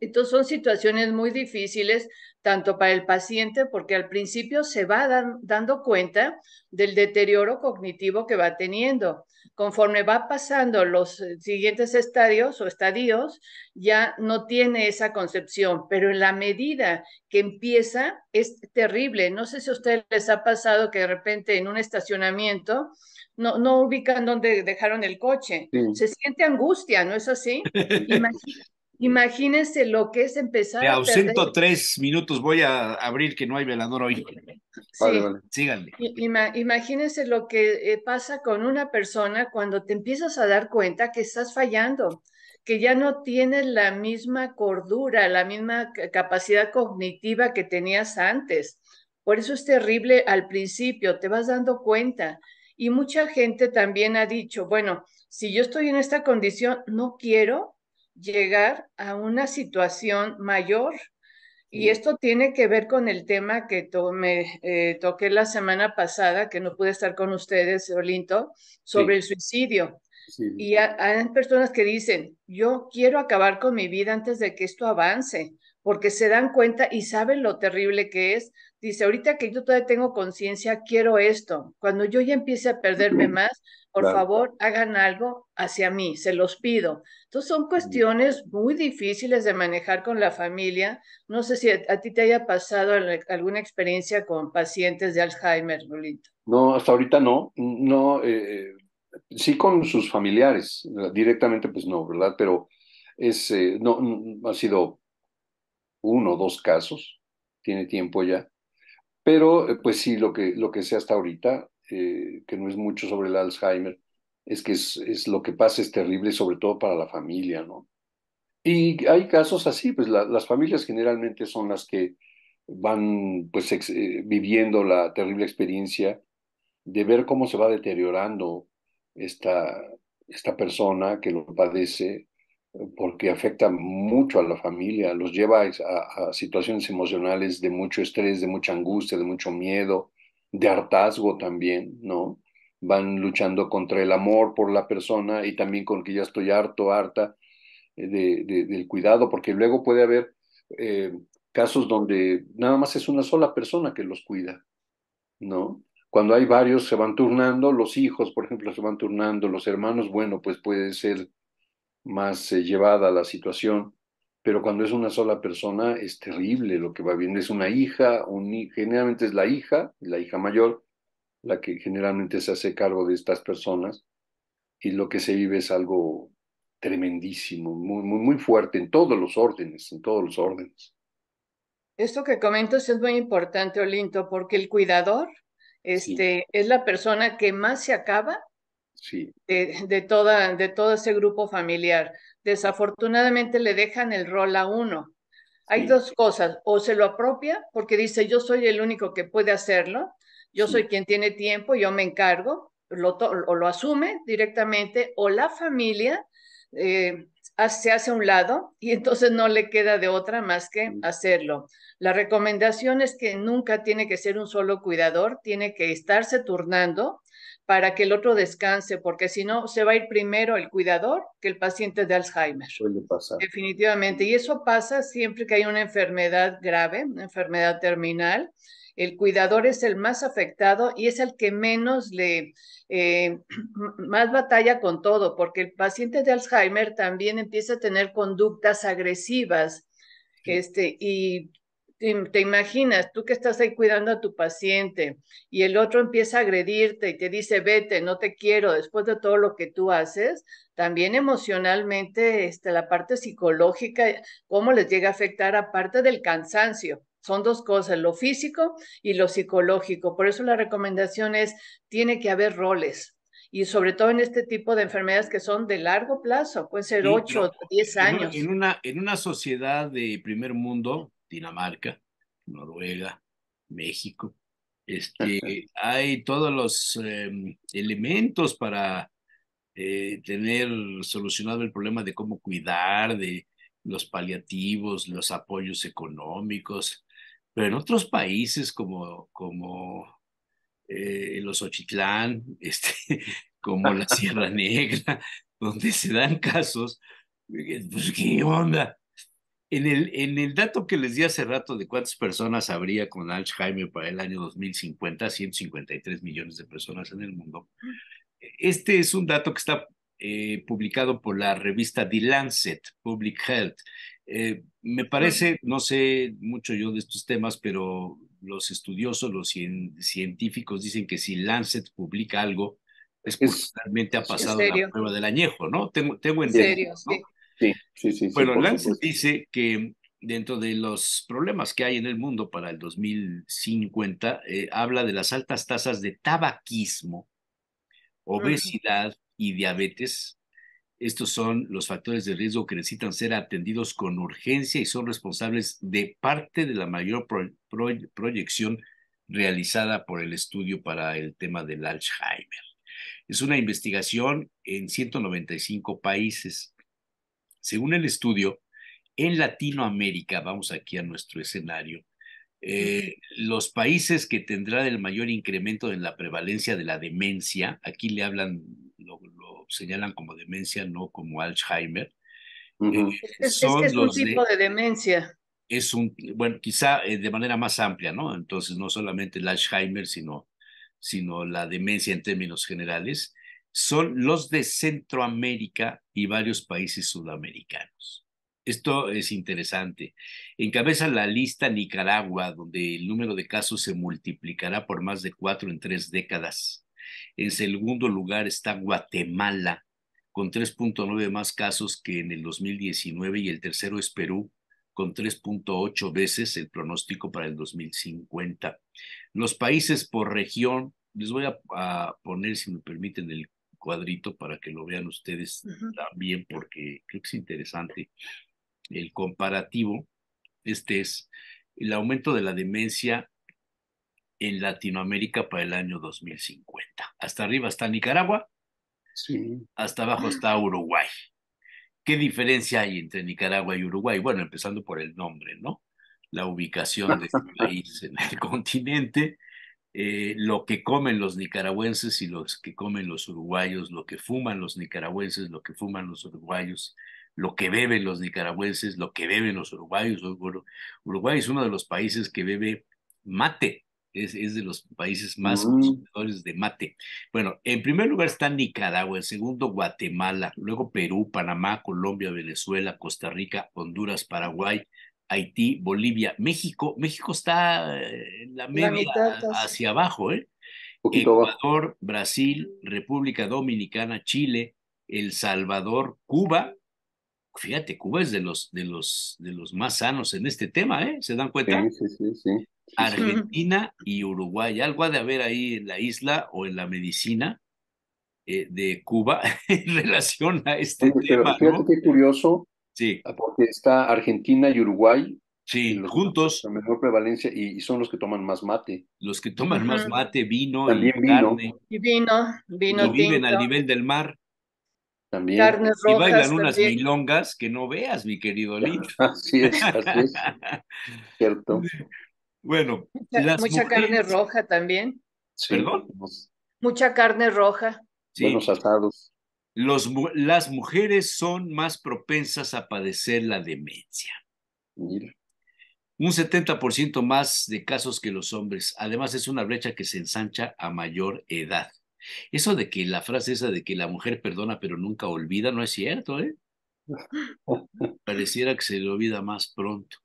Entonces son situaciones muy difíciles tanto para el paciente, porque al principio se va dan, dando cuenta del deterioro cognitivo que va teniendo. Conforme va pasando los siguientes estadios o estadios, ya no tiene esa concepción, pero en la medida que empieza es terrible. No sé si a ustedes les ha pasado que de repente en un estacionamiento no, no ubican dónde dejaron el coche. Sí. Se siente angustia, ¿no es así? Imagínate. Imagínense lo que es empezar. Te ausento tres minutos, voy a abrir que no hay velador hoy. Vale, sí. Vale. Síganle. Ima, imagínense lo que pasa con una persona cuando te empiezas a dar cuenta que estás fallando, que ya no tienes la misma cordura, la misma capacidad cognitiva que tenías antes. Por eso es terrible al principio, te vas dando cuenta. Y mucha gente también ha dicho, bueno, si yo estoy en esta condición, no quiero llegar a una situación mayor, y esto tiene que ver con el tema que to me, eh, toqué la semana pasada, que no pude estar con ustedes, Olinto, sobre sí. el suicidio, sí. y hay personas que dicen, yo quiero acabar con mi vida antes de que esto avance, porque se dan cuenta y saben lo terrible que es. Dice, ahorita que yo todavía tengo conciencia, quiero esto. Cuando yo ya empiece a perderme más, por claro. favor, hagan algo hacia mí, se los pido. Entonces, son cuestiones muy difíciles de manejar con la familia. No sé si a, a ti te haya pasado alguna experiencia con pacientes de Alzheimer, Lolito. No, hasta ahorita no. No, eh, sí con sus familiares, directamente pues no, ¿verdad? Pero es, eh, no, no ha sido uno o dos casos, tiene tiempo ya, pero pues sí, lo que, lo que sé hasta ahorita, eh, que no es mucho sobre el Alzheimer, es que es, es lo que pasa es terrible, sobre todo para la familia, ¿no? Y hay casos así, pues la, las familias generalmente son las que van pues ex, eh, viviendo la terrible experiencia de ver cómo se va deteriorando esta, esta persona que lo padece, porque afecta mucho a la familia, los lleva a, a situaciones emocionales de mucho estrés, de mucha angustia, de mucho miedo, de hartazgo también, ¿no? Van luchando contra el amor por la persona y también con que ya estoy harto, harta de, de, del cuidado, porque luego puede haber eh, casos donde nada más es una sola persona que los cuida, ¿no? Cuando hay varios se van turnando, los hijos, por ejemplo, se van turnando, los hermanos, bueno, pues puede ser más eh, llevada a la situación, pero cuando es una sola persona es terrible lo que va viendo. Es una hija, un, generalmente es la hija, la hija mayor, la que generalmente se hace cargo de estas personas, y lo que se vive es algo tremendísimo, muy, muy, muy fuerte en todos los órdenes, en todos los órdenes. Esto que comentas es muy importante, Olinto, porque el cuidador este, sí. es la persona que más se acaba Sí. De, de, toda, de todo ese grupo familiar. Desafortunadamente le dejan el rol a uno. Hay sí. dos cosas, o se lo apropia porque dice yo soy el único que puede hacerlo, yo sí. soy quien tiene tiempo, yo me encargo, lo, o lo asume directamente, o la familia eh, se hace a un lado y entonces no le queda de otra más que sí. hacerlo. La recomendación es que nunca tiene que ser un solo cuidador, tiene que estarse turnando para que el otro descanse, porque si no, se va a ir primero el cuidador que el paciente de Alzheimer. Suele pasar. Definitivamente. Y eso pasa siempre que hay una enfermedad grave, una enfermedad terminal. El cuidador es el más afectado y es el que menos le, eh, más batalla con todo, porque el paciente de Alzheimer también empieza a tener conductas agresivas. Sí. Este, y... Te imaginas, tú que estás ahí cuidando a tu paciente y el otro empieza a agredirte y te dice, vete, no te quiero, después de todo lo que tú haces, también emocionalmente, este, la parte psicológica, cómo les llega a afectar, aparte del cansancio. Son dos cosas, lo físico y lo psicológico. Por eso la recomendación es, tiene que haber roles. Y sobre todo en este tipo de enfermedades que son de largo plazo, pueden ser ocho o diez años. En una, en una sociedad de primer mundo, Dinamarca, Noruega, México, este, hay todos los eh, elementos para eh, tener solucionado el problema de cómo cuidar, de los paliativos, los apoyos económicos, pero en otros países como, como eh, los Ochitlán, este, como la Sierra Negra, donde se dan casos, pues, ¿qué onda? En el, en el dato que les di hace rato de cuántas personas habría con Alzheimer para el año dos mil cincuenta, ciento cincuenta y tres millones de personas en el mundo, este es un dato que está eh, publicado por la revista The Lancet, Public Health. Eh, me parece, no sé mucho yo de estos temas, pero los estudiosos, los cien, científicos dicen que si Lancet publica algo, es porque realmente ha pasado la prueba del añejo, ¿no? Tengo, tengo en serio, ¿no? Sí. Sí, sí, sí, bueno, sí, Lancet dice que dentro de los problemas que hay en el mundo para el dos mil cincuenta, eh, habla de las altas tasas de tabaquismo, obesidad uh-huh. y diabetes. Estos son los factores de riesgo que necesitan ser atendidos con urgencia y son responsables de parte de la mayor pro, pro, proyección realizada por el estudio para el tema del Alzheimer. Es una investigación en ciento noventa y cinco países. Según el estudio, en Latinoamérica, vamos aquí a nuestro escenario, eh, los países que tendrán el mayor incremento en la prevalencia de la demencia, aquí le hablan, lo, lo señalan como demencia, no como Alzheimer. Uh-huh. eh, es, es que es un tipo de, de demencia. Es un, bueno, quizá eh, de manera más amplia, ¿no? Entonces, no solamente el Alzheimer, sino, sino la demencia en términos generales. Son los de Centroamérica y varios países sudamericanos. Esto es interesante. Encabeza la lista Nicaragua, donde el número de casos se multiplicará por más de cuatro en tres décadas. En segundo lugar está Guatemala, con tres punto nueve más casos que en el dos mil diecinueve, y el tercero es Perú, con tres punto ocho veces el pronóstico para el dos mil cincuenta. Los países por región, les voy a, a poner, si me permiten, el cuadrito para que lo vean ustedes uh-huh. también, porque creo que es interesante el comparativo. Este es el aumento de la demencia en Latinoamérica para el año dos mil cincuenta. Hasta arriba está Nicaragua, sí. hasta abajo está Uruguay. ¿Qué diferencia hay entre Nicaragua y Uruguay? Bueno, empezando por el nombre, ¿no? La ubicación de este país en el continente. Eh, lo que comen los nicaragüenses y los que comen los uruguayos, lo que fuman los nicaragüenses, lo que fuman los uruguayos, lo que beben los nicaragüenses, lo que beben los uruguayos. Uruguay es uno de los países que bebe mate, es, es de los países más uh-huh. consumidores de mate. Bueno, en primer lugar está Nicaragua, en segundo Guatemala, luego Perú, Panamá, Colombia, Venezuela, Costa Rica, Honduras, Paraguay, Haití, Bolivia, México. México está en la media, la mitad, hacia abajo, ¿eh? Ecuador, abajo. Brasil, República Dominicana, Chile, El Salvador, Cuba. Fíjate, Cuba es de los, de los, de los más sanos en este tema, ¿eh? ¿Se dan cuenta? Sí, sí, sí, sí. Argentina y Uruguay. Algo ha de haber ahí en la isla o en la medicina eh, de Cuba en relación a este sí, pero tema. Fíjate, ¿no? Qué curioso. Sí. Porque está Argentina y Uruguay sí, los, juntos. La menor prevalencia y, y son los que toman más mate. Los que toman uh-huh. más mate, vino, también y vino. Carne. Y vino, vino. Y viven tinto. Al nivel del mar. También. Carnes rojas, y bailan también. Unas milongas que no veas, mi querido Lito. Así es, así es. Cierto. Bueno. Mucha, las mucha mujeres... carne roja también. Sí. Perdón. Mucha carne roja. Sí. Buenos asados. Los, las mujeres son más propensas a padecer la demencia. Mira. Un setenta por ciento más de casos que los hombres. Además, es una brecha que se ensancha a mayor edad. Eso de que la frase esa de que la mujer perdona pero nunca olvida, no es cierto, ¿eh? Pareciera que se le olvida más pronto.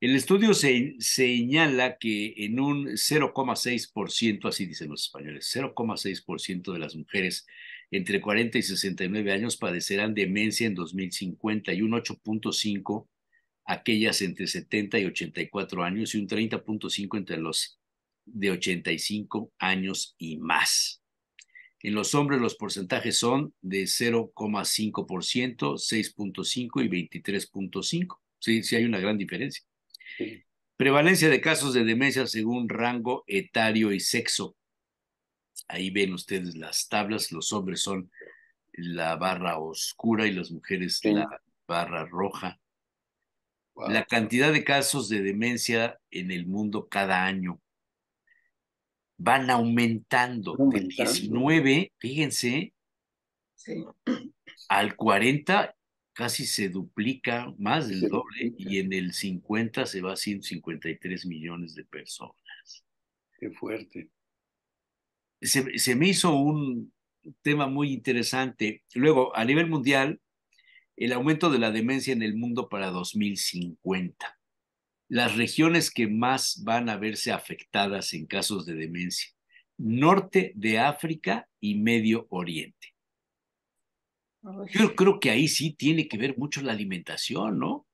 El estudio se, señala que en un cero coma seis por ciento, así dicen los españoles, cero coma seis por ciento de las mujeres entre cuarenta y sesenta y nueve años padecerán demencia en dos mil cincuenta, y un ocho punto cinco aquellas entre setenta y ochenta y cuatro años, y un treinta punto cinco entre los de ochenta y cinco años y más. En los hombres los porcentajes son de cero coma cinco por ciento, seis punto cinco y veintitrés punto cinco. Sí, sí hay una gran diferencia. Sí. Prevalencia de casos de demencia según rango etario y sexo. Ahí ven ustedes las tablas, los hombres son la barra oscura y las mujeres sí. la barra roja. Wow. La cantidad de casos de demencia en el mundo cada año van aumentando, aumentando. Del diecinueve, fíjense, sí. al cuarenta casi se duplica, más del doble, y en el cincuenta se va a ciento cincuenta y tres millones de personas. Qué fuerte. Se, se me hizo un tema muy interesante. Luego, a nivel mundial, el aumento de la demencia en el mundo para dos mil cincuenta. Las regiones que más van a verse afectadas en casos de demencia: norte de África y Medio Oriente. Yo creo que ahí sí tiene que ver mucho la alimentación, ¿no?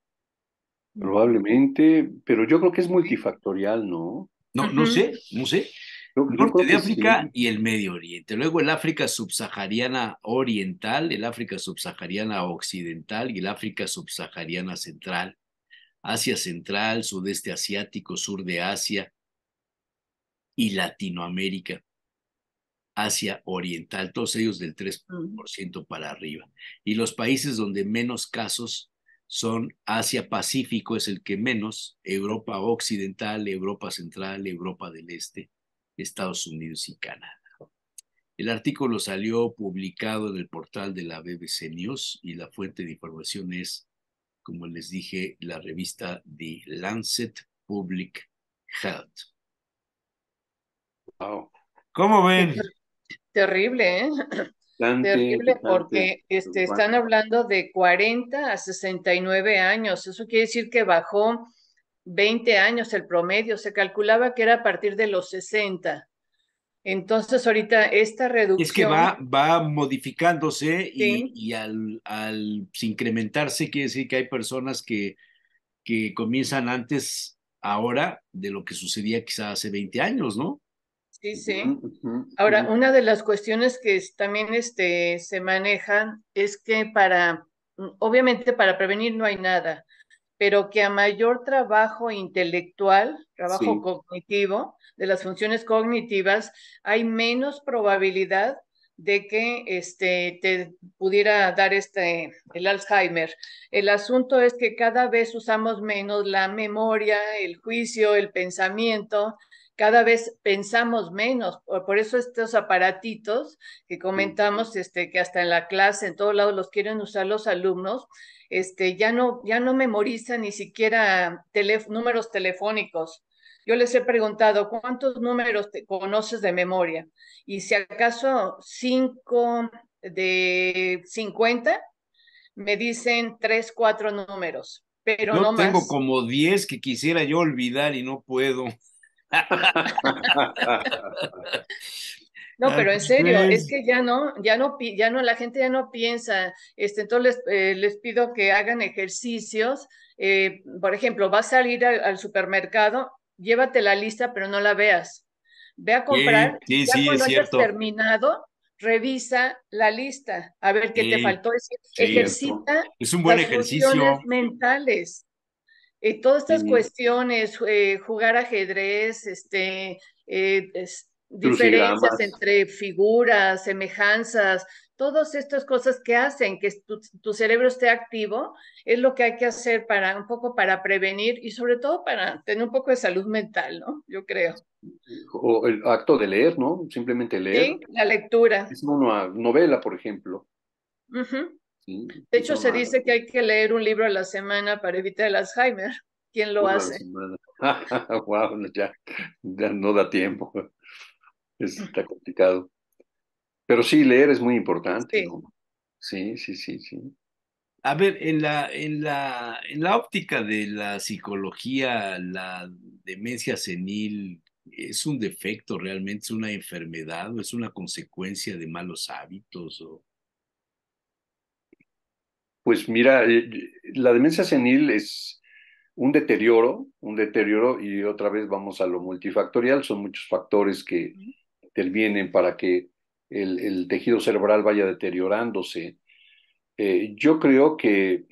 Probablemente, pero yo creo que es multifactorial, ¿no? No, no sé, no sé. Yo, yo norte de África sí. Y el Medio Oriente. Luego el África subsahariana oriental, el África subsahariana occidental y el África subsahariana central. Asia Central, Sudeste Asiático, Sur de Asia y Latinoamérica, Asia Oriental, todos ellos del tres por ciento para arriba. Y los países donde menos casos son Asia Pacífico, es el que menos, Europa Occidental, Europa Central, Europa del Este, Estados Unidos y Canadá. El artículo salió publicado en el portal de la B B C News y la fuente de información es, como les dije, la revista The Lancet Public Health. Wow. ¿Cómo ven? Terrible, ¿eh? Bastante, terrible, bastante, porque este, están hablando de cuarenta a sesenta y nueve años. Eso quiere decir que bajó veinte años el promedio. Se calculaba que era a partir de los sesenta. Entonces, ahorita esta reducción... Es que va, va modificándose, ¿sí? y, y al, al incrementarse, quiere decir que hay personas que, que comienzan antes ahora de lo que sucedía quizá hace veinte años, ¿no? Sí, sí. Ahora, una de las cuestiones que también este, se manejan es que para, obviamente para prevenir no hay nada, pero que a mayor trabajo intelectual, trabajo sí. cognitivo, de las funciones cognitivas, hay menos probabilidad de que este, te pudiera dar este, el Alzheimer. El asunto es que cada vez usamos menos la memoria, el juicio, el pensamiento, cada vez pensamos menos. Por eso estos aparatitos que comentamos, sí. este, que hasta en la clase, en todos lados los quieren usar los alumnos, Este, ya no, ya no memorizan ni siquiera telef- números telefónicos. Yo les he preguntado, ¿cuántos números te conoces de memoria? Y si acaso cinco de cincuenta, me dicen tres, cuatro números, pero yo no más. Yo tengo como diez que quisiera yo olvidar y no puedo. No, pero en serio, es que ya no, ya no, ya no, la gente ya no piensa. Este, entonces les, eh, les pido que hagan ejercicios. Eh, por ejemplo, vas a ir al, al supermercado, llévate la lista, pero no la veas. Ve a comprar. Sí, sí, ya sí, cuando hayas terminado, revisa la lista, a ver qué sí, te faltó. Es, ejercita. Es un buen las ejercicio. Funciones mentales. Eh, todas estas sí. cuestiones, eh, jugar ajedrez, este. Eh, es, diferencias entre figuras, semejanzas, todas estas cosas que hacen que tu, tu cerebro esté activo, es lo que hay que hacer para un poco para prevenir y sobre todo para tener un poco de salud mental, ¿no? Yo creo. O el acto de leer, ¿no? Simplemente leer. Sí, la lectura. Es una novela, por ejemplo. Uh-huh. Sí, de hecho, se dice que hay que leer un libro a la semana para evitar el Alzheimer. ¿Quién lo hace? Wow, ya, ya no da tiempo. Está complicado. Pero sí, leer es muy importante, sí. ¿no? Sí, sí, sí, sí. A ver, en la, en la, en la óptica de la psicología, la demencia senil es un defecto realmente, es una enfermedad o es una consecuencia de malos hábitos. O... Pues mira, la demencia senil es un deterioro, un deterioro, y otra vez vamos a lo multifactorial, son muchos factores que intervienen para que el, el tejido cerebral vaya deteriorándose. Eh, yo creo que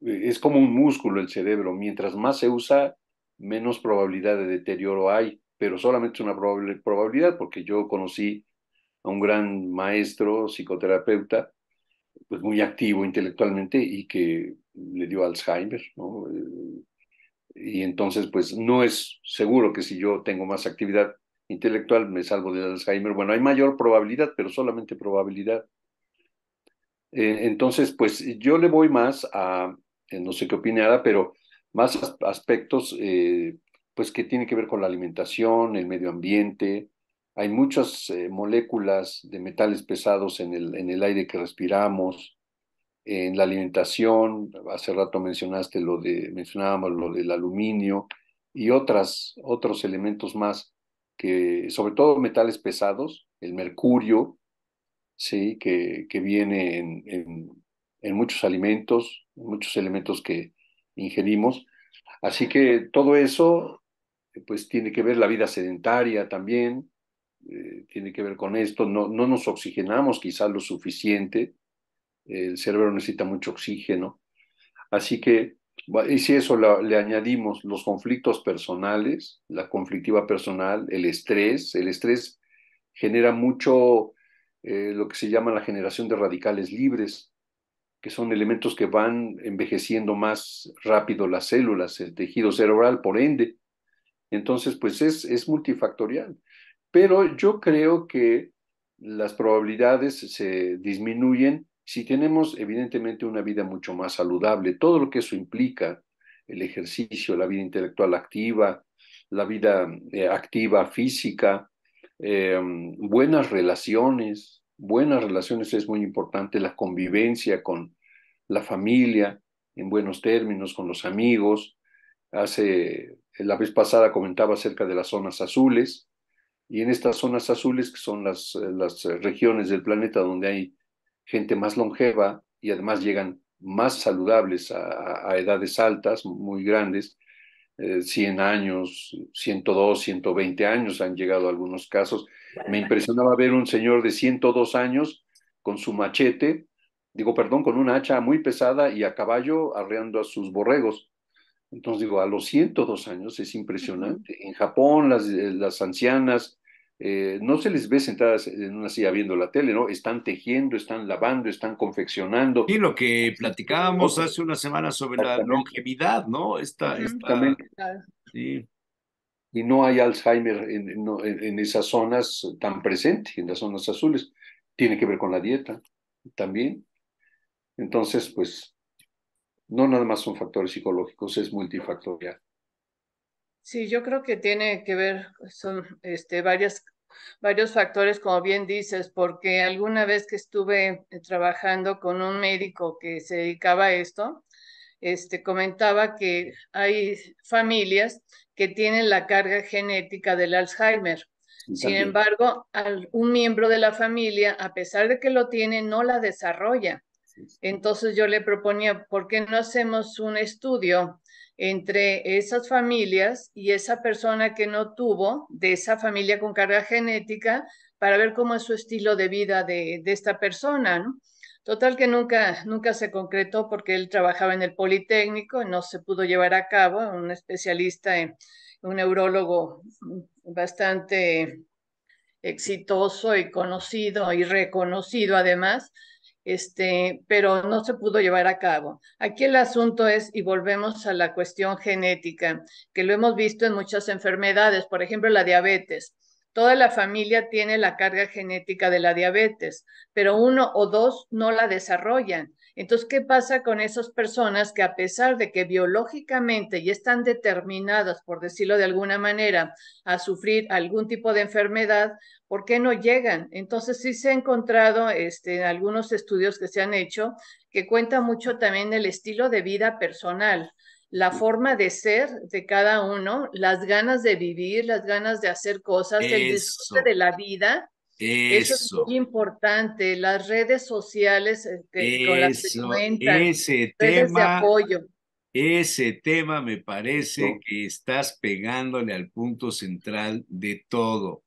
es como un músculo el cerebro, mientras más se usa, menos probabilidad de deterioro hay, pero solamente es una probable, probabilidad, porque yo conocí a un gran maestro, psicoterapeuta, pues muy activo intelectualmente y que le dio Alzheimer, ¿no? Y entonces, pues no es seguro que si yo tengo más actividad intelectual me salvo del Alzheimer. Bueno, hay mayor probabilidad, pero solamente probabilidad. Eh, entonces, pues yo le voy más a, no sé qué opinara, pero más aspectos eh, pues que tienen que ver con la alimentación, el medio ambiente. Hay muchas eh, moléculas de metales pesados en el, en el aire que respiramos, en la alimentación. Hace rato mencionaste lo de, mencionábamos lo del aluminio y otras, otros elementos más, que, sobre todo metales pesados, el mercurio, sí, que, que viene en, en, en muchos alimentos, muchos elementos que ingerimos. Así que todo eso, pues tiene que ver la vida sedentaria también, eh, tiene que ver con esto. No, no nos oxigenamos quizás lo suficiente. El cerebro necesita mucho oxígeno. Así que, y si eso la, le añadimos los conflictos personales, la conflictiva personal, el estrés, el estrés genera mucho eh, lo que se llama la generación de radicales libres, que son elementos que van envejeciendo más rápido las células, el tejido cerebral, por ende. Entonces, pues es, es multifactorial. Pero yo creo que las probabilidades se disminuyen si tenemos, evidentemente, una vida mucho más saludable, todo lo que eso implica, el ejercicio, la vida intelectual activa, la vida eh, activa física, eh, buenas relaciones, buenas relaciones es muy importante, la convivencia con la familia, en buenos términos, con los amigos. Hace, la vez pasada comentaba acerca de las zonas azules, y en estas zonas azules, que son las, las regiones del planeta donde hay gente más longeva y además llegan más saludables a, a edades altas, muy grandes, eh, cien años, ciento dos, ciento veinte años han llegado a algunos casos. Me impresionaba ver un señor de ciento dos años con su machete, digo, perdón, con una hacha muy pesada y a caballo arreando a sus borregos. Entonces digo, a los ciento dos años es impresionante. En Japón las, las ancianas, Eh, no se les ve sentadas en una silla viendo la tele, ¿no? Están tejiendo, están lavando, están confeccionando. Y lo que platicábamos hace una semana sobre la longevidad, ¿no? Esta, esta... Sí. Y no hay Alzheimer en, no, en esas zonas tan presente, en las zonas azules. Tiene que ver con la dieta también. Entonces, pues, no nada más son factores psicológicos, es multifactorial. Sí, yo creo que tiene que ver, son este, varias, varios factores, como bien dices, porque alguna vez que estuve trabajando con un médico que se dedicaba a esto, este, comentaba que hay familias que tienen la carga genética del Alzheimer. Sin embargo, al, un miembro de la familia, a pesar de que lo tiene, no la desarrolla. Entonces yo le proponía, ¿por qué no hacemos un estudio entre esas familias y esa persona que no tuvo de esa familia con carga genética para ver cómo es su estilo de vida de, de esta persona, ¿no? Total que nunca, nunca se concretó porque él trabajaba en el Politécnico, no se pudo llevar a cabo, un especialista, un neurólogo bastante exitoso y conocido y reconocido además, Este, pero no se pudo llevar a cabo. Aquí el asunto es, y volvemos a la cuestión genética, que lo hemos visto en muchas enfermedades, por ejemplo la diabetes. Toda la familia tiene la carga genética de la diabetes, pero uno o dos no la desarrollan. Entonces, ¿qué pasa con esas personas que a pesar de que biológicamente ya están determinadas, por decirlo de alguna manera, a sufrir algún tipo de enfermedad, ¿por qué no llegan? Entonces, sí se ha encontrado este, en algunos estudios que se han hecho que cuenta mucho también el estilo de vida personal, la forma de ser de cada uno, las ganas de vivir, las ganas de hacer cosas, eso, el disfrute de la vida. Eso. Eso es muy importante, las redes sociales que, eso, con las que cuentan, ese redes tema, de apoyo. Ese tema me parece no. que estás pegándole al punto central de todo.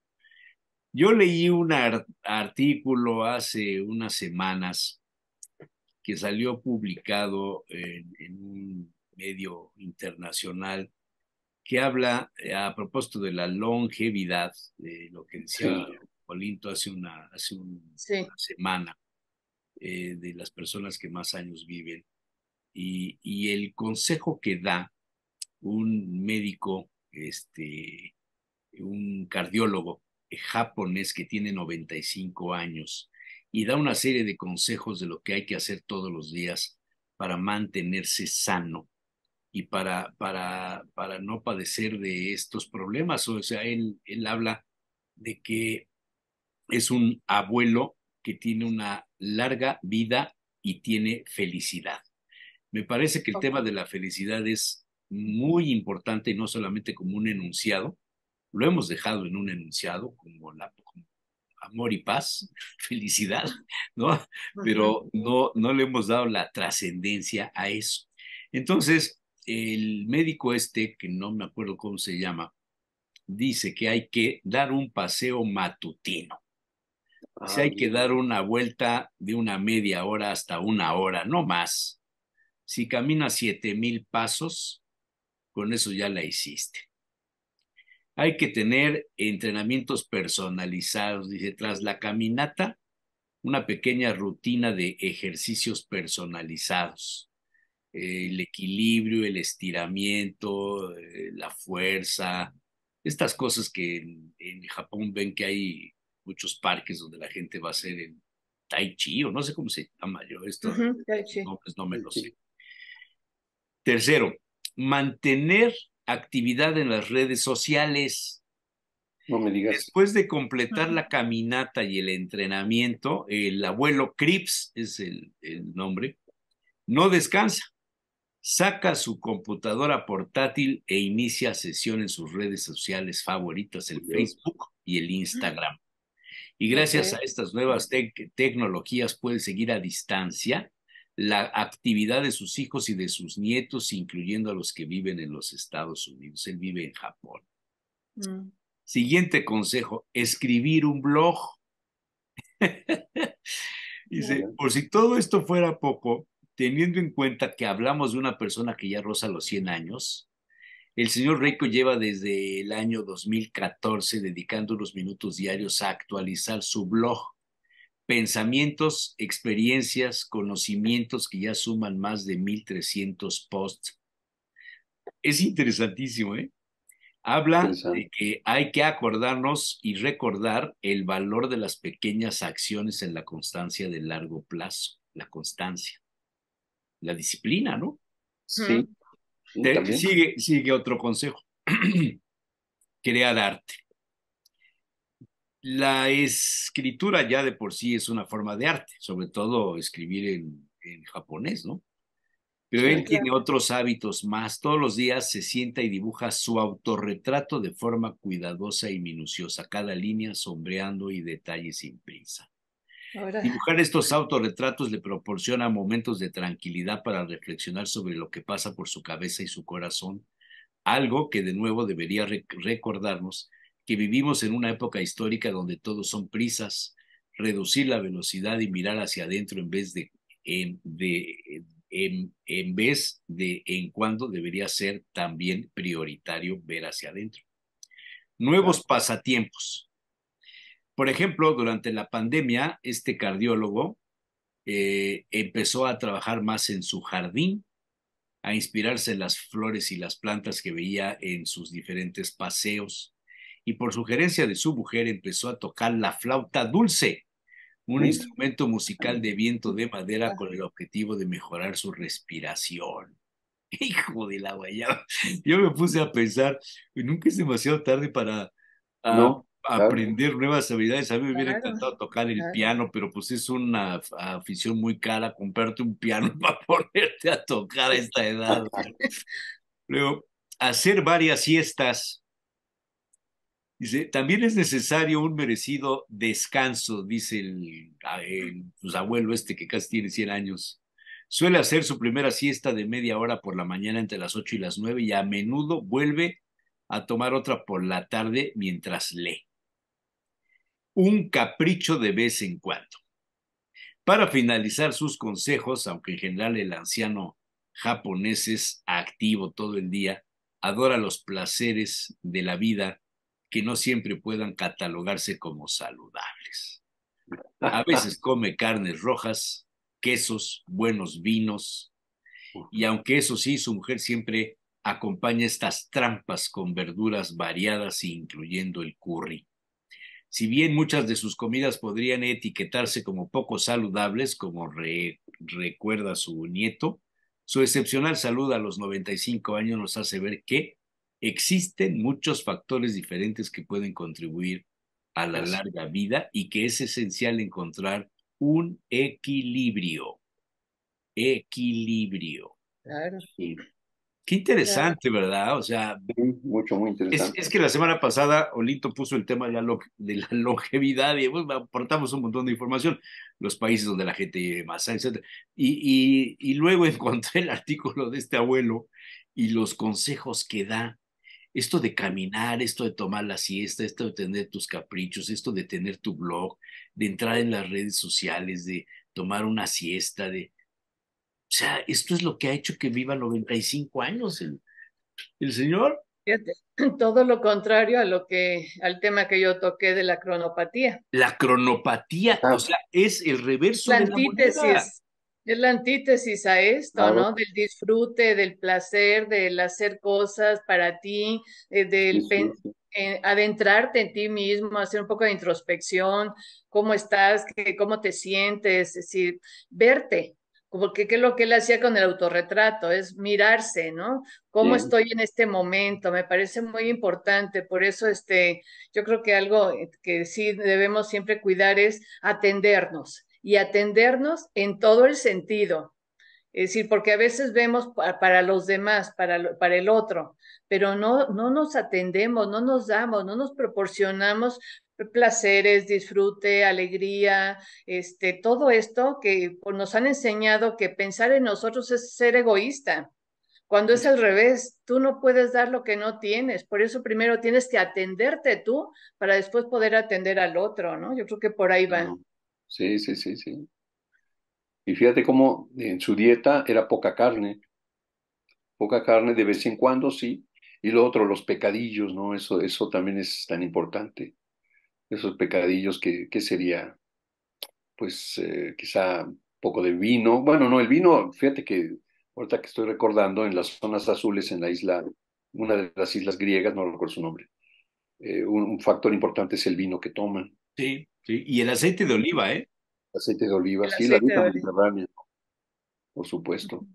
Yo leí un art- artículo hace unas semanas que salió publicado en, en un medio internacional que habla eh, a propósito de la longevidad, de eh, lo que decía sí. Olinto hace una, hace un, sí. una semana, eh, de las personas que más años viven, y, y el consejo que da un médico, este, un cardiólogo japonés que tiene noventa y cinco años y da una serie de consejos de lo que hay que hacer todos los días para mantenerse sano y para, para, para no padecer de estos problemas. O sea, él, él habla de que es un abuelo que tiene una larga vida y tiene felicidad. Me parece que el tema de la felicidad es muy importante, y no solamente como un enunciado, lo hemos dejado en un enunciado como la como amor y paz, felicidad, ¿no? Pero no, no le hemos dado la trascendencia a eso. Entonces, el médico este, que no me acuerdo cómo se llama, dice que hay que dar un paseo matutino. O sea, hay que dar una vuelta de una media hora hasta una hora, no más. Si caminas siete mil pasos, con eso ya la hiciste. Hay que tener entrenamientos personalizados, dice, tras la caminata, una pequeña rutina de ejercicios personalizados. El equilibrio, el estiramiento, la fuerza, estas cosas que en, en Japón ven que hay muchos parques donde la gente va a hacer el tai chi, o no sé cómo se llama yo esto. Uh-huh, tai chi. No, pues no me lo sé. Tercero, mantener actividad en las redes sociales. No me digas. Después de completar la caminata y el entrenamiento, el abuelo Crips, es el, el nombre, no descansa. Saca su computadora portátil e inicia sesión en sus redes sociales favoritas, el Facebook y el Instagram. Y gracias a estas nuevas te tecnologías puede seguir a distancia la actividad de sus hijos y de sus nietos, incluyendo a los que viven en los Estados Unidos. Él vive en Japón. Mm. Siguiente consejo, escribir un blog. Dice, bueno, por si todo esto fuera poco, teniendo en cuenta que hablamos de una persona que ya roza los cien años, el señor Rico lleva desde el año dos mil catorce dedicando unos minutos diarios a actualizar su blog. Pensamientos, experiencias, conocimientos que ya suman más de mil trescientos posts. Es interesantísimo, ¿eh? Habla de que hay que acordarnos y recordar el valor de las pequeñas acciones en la constancia de largo plazo, la constancia, la disciplina, ¿no? Sí. sí Te, sigue, sigue otro consejo. Crear arte. La escritura ya de por sí es una forma de arte, sobre todo escribir en, en japonés, ¿no? Pero él tiene otros hábitos más. Todos los días se sienta y dibuja su autorretrato de forma cuidadosa y minuciosa, cada línea sombreando y detalle sin prisa. Ahora... Dibujar estos autorretratos le proporciona momentos de tranquilidad para reflexionar sobre lo que pasa por su cabeza y su corazón, algo que de nuevo debería rec- recordarnos que vivimos en una época histórica donde todos son prisas, reducir la velocidad y mirar hacia adentro en vez de en, de, en, en vez de en cuando debería ser también prioritario ver hacia adentro. Nuevos pasatiempos. Por ejemplo, durante la pandemia, este cardiólogo eh, empezó a trabajar más en su jardín, a inspirarse en las flores y las plantas que veía en sus diferentes paseos. Y por sugerencia de su mujer empezó a tocar la flauta dulce, un sí. instrumento musical de viento de madera con el objetivo de mejorar su respiración. ¡Hijo de la guayaba! Yo me puse a pensar, nunca es demasiado tarde para no, uh, claro. aprender nuevas habilidades. A mí me hubiera claro. encantado tocar el claro. piano, pero pues es una afición muy cara, comprarte un piano para ponerte a tocar a esta edad. Luego, hacer varias siestas. Dice, también es necesario un merecido descanso, dice el, el pues, abuelo este que casi tiene cien años. Suele hacer su primera siesta de media hora por la mañana entre las ocho y las nueve y a menudo vuelve a tomar otra por la tarde mientras lee. Un capricho de vez en cuando. Para finalizar sus consejos, aunque en general el anciano japonés es activo todo el día, adora los placeres de la vida que no siempre puedan catalogarse como saludables. A veces come carnes rojas, quesos, buenos vinos, y aunque eso sí, su mujer siempre acompaña estas trampas con verduras variadas, incluyendo el curry. Si bien muchas de sus comidas podrían etiquetarse como poco saludables, como re, recuerda su nieto, su excepcional salud a los noventa y cinco años nos hace ver que existen muchos factores diferentes que pueden contribuir a la larga vida y que es esencial encontrar un equilibrio. Equilibrio. Claro. Sí. Qué interesante, ¿verdad? O sea, sí, mucho, muy interesante. Es, es que la semana pasada Olinto puso el tema de la, lo, de la longevidad y pues, aportamos un montón de información, los países donde la gente vive más, etcétera. Y, y, y luego encontré el artículo de este abuelo y los consejos que da. Esto de caminar, esto de tomar la siesta, esto de tener tus caprichos, esto de tener tu blog, de entrar en las redes sociales, de tomar una siesta, de... O sea, esto es lo que ha hecho que viva noventa y cinco años el, el señor. Todo lo contrario a lo que, al tema que yo toqué de la cronopatía. La cronopatía, ah. o sea, es el reverso la de antítesis. La antítesis. Es la antítesis a esto, claro. ¿no? Del disfrute, del placer, del hacer cosas para ti, eh, del sí, sí. Eh, adentrarte en ti mismo, hacer un poco de introspección, cómo estás, qué, cómo te sientes, es decir, verte, porque qué es lo que él hacía con el autorretrato, es mirarse, ¿no? ¿Cómo Bien. estoy en este momento? Me parece muy importante, por eso este, yo creo que algo que sí debemos siempre cuidar es atendernos. Y atendernos en todo el sentido. Es decir, porque a veces vemos para los demás, para, para el otro, pero no, no nos atendemos, no nos damos, no nos proporcionamos placeres, disfrute, alegría, este, todo esto que nos han enseñado que pensar en nosotros es ser egoísta. Cuando es al revés, tú no puedes dar lo que no tienes, por eso primero tienes que atenderte tú para después poder atender al otro, ¿no? Yo creo que por ahí va. Sí, sí, sí, sí. Y fíjate cómo en su dieta era poca carne. Poca carne de vez en cuando, sí. Y lo otro, los pecadillos, ¿no? Eso, eso también es tan importante. Esos pecadillos que, que sería, pues, eh, quizá un poco de vino. Bueno, no, el vino, fíjate que ahorita que estoy recordando, en las zonas azules, en la isla, una de las islas griegas, no recuerdo su nombre, eh, un, un factor importante es el vino que toman. Sí. Sí, y el aceite de oliva, ¿eh? El aceite de oliva, el sí, la dieta mediterránea, por supuesto.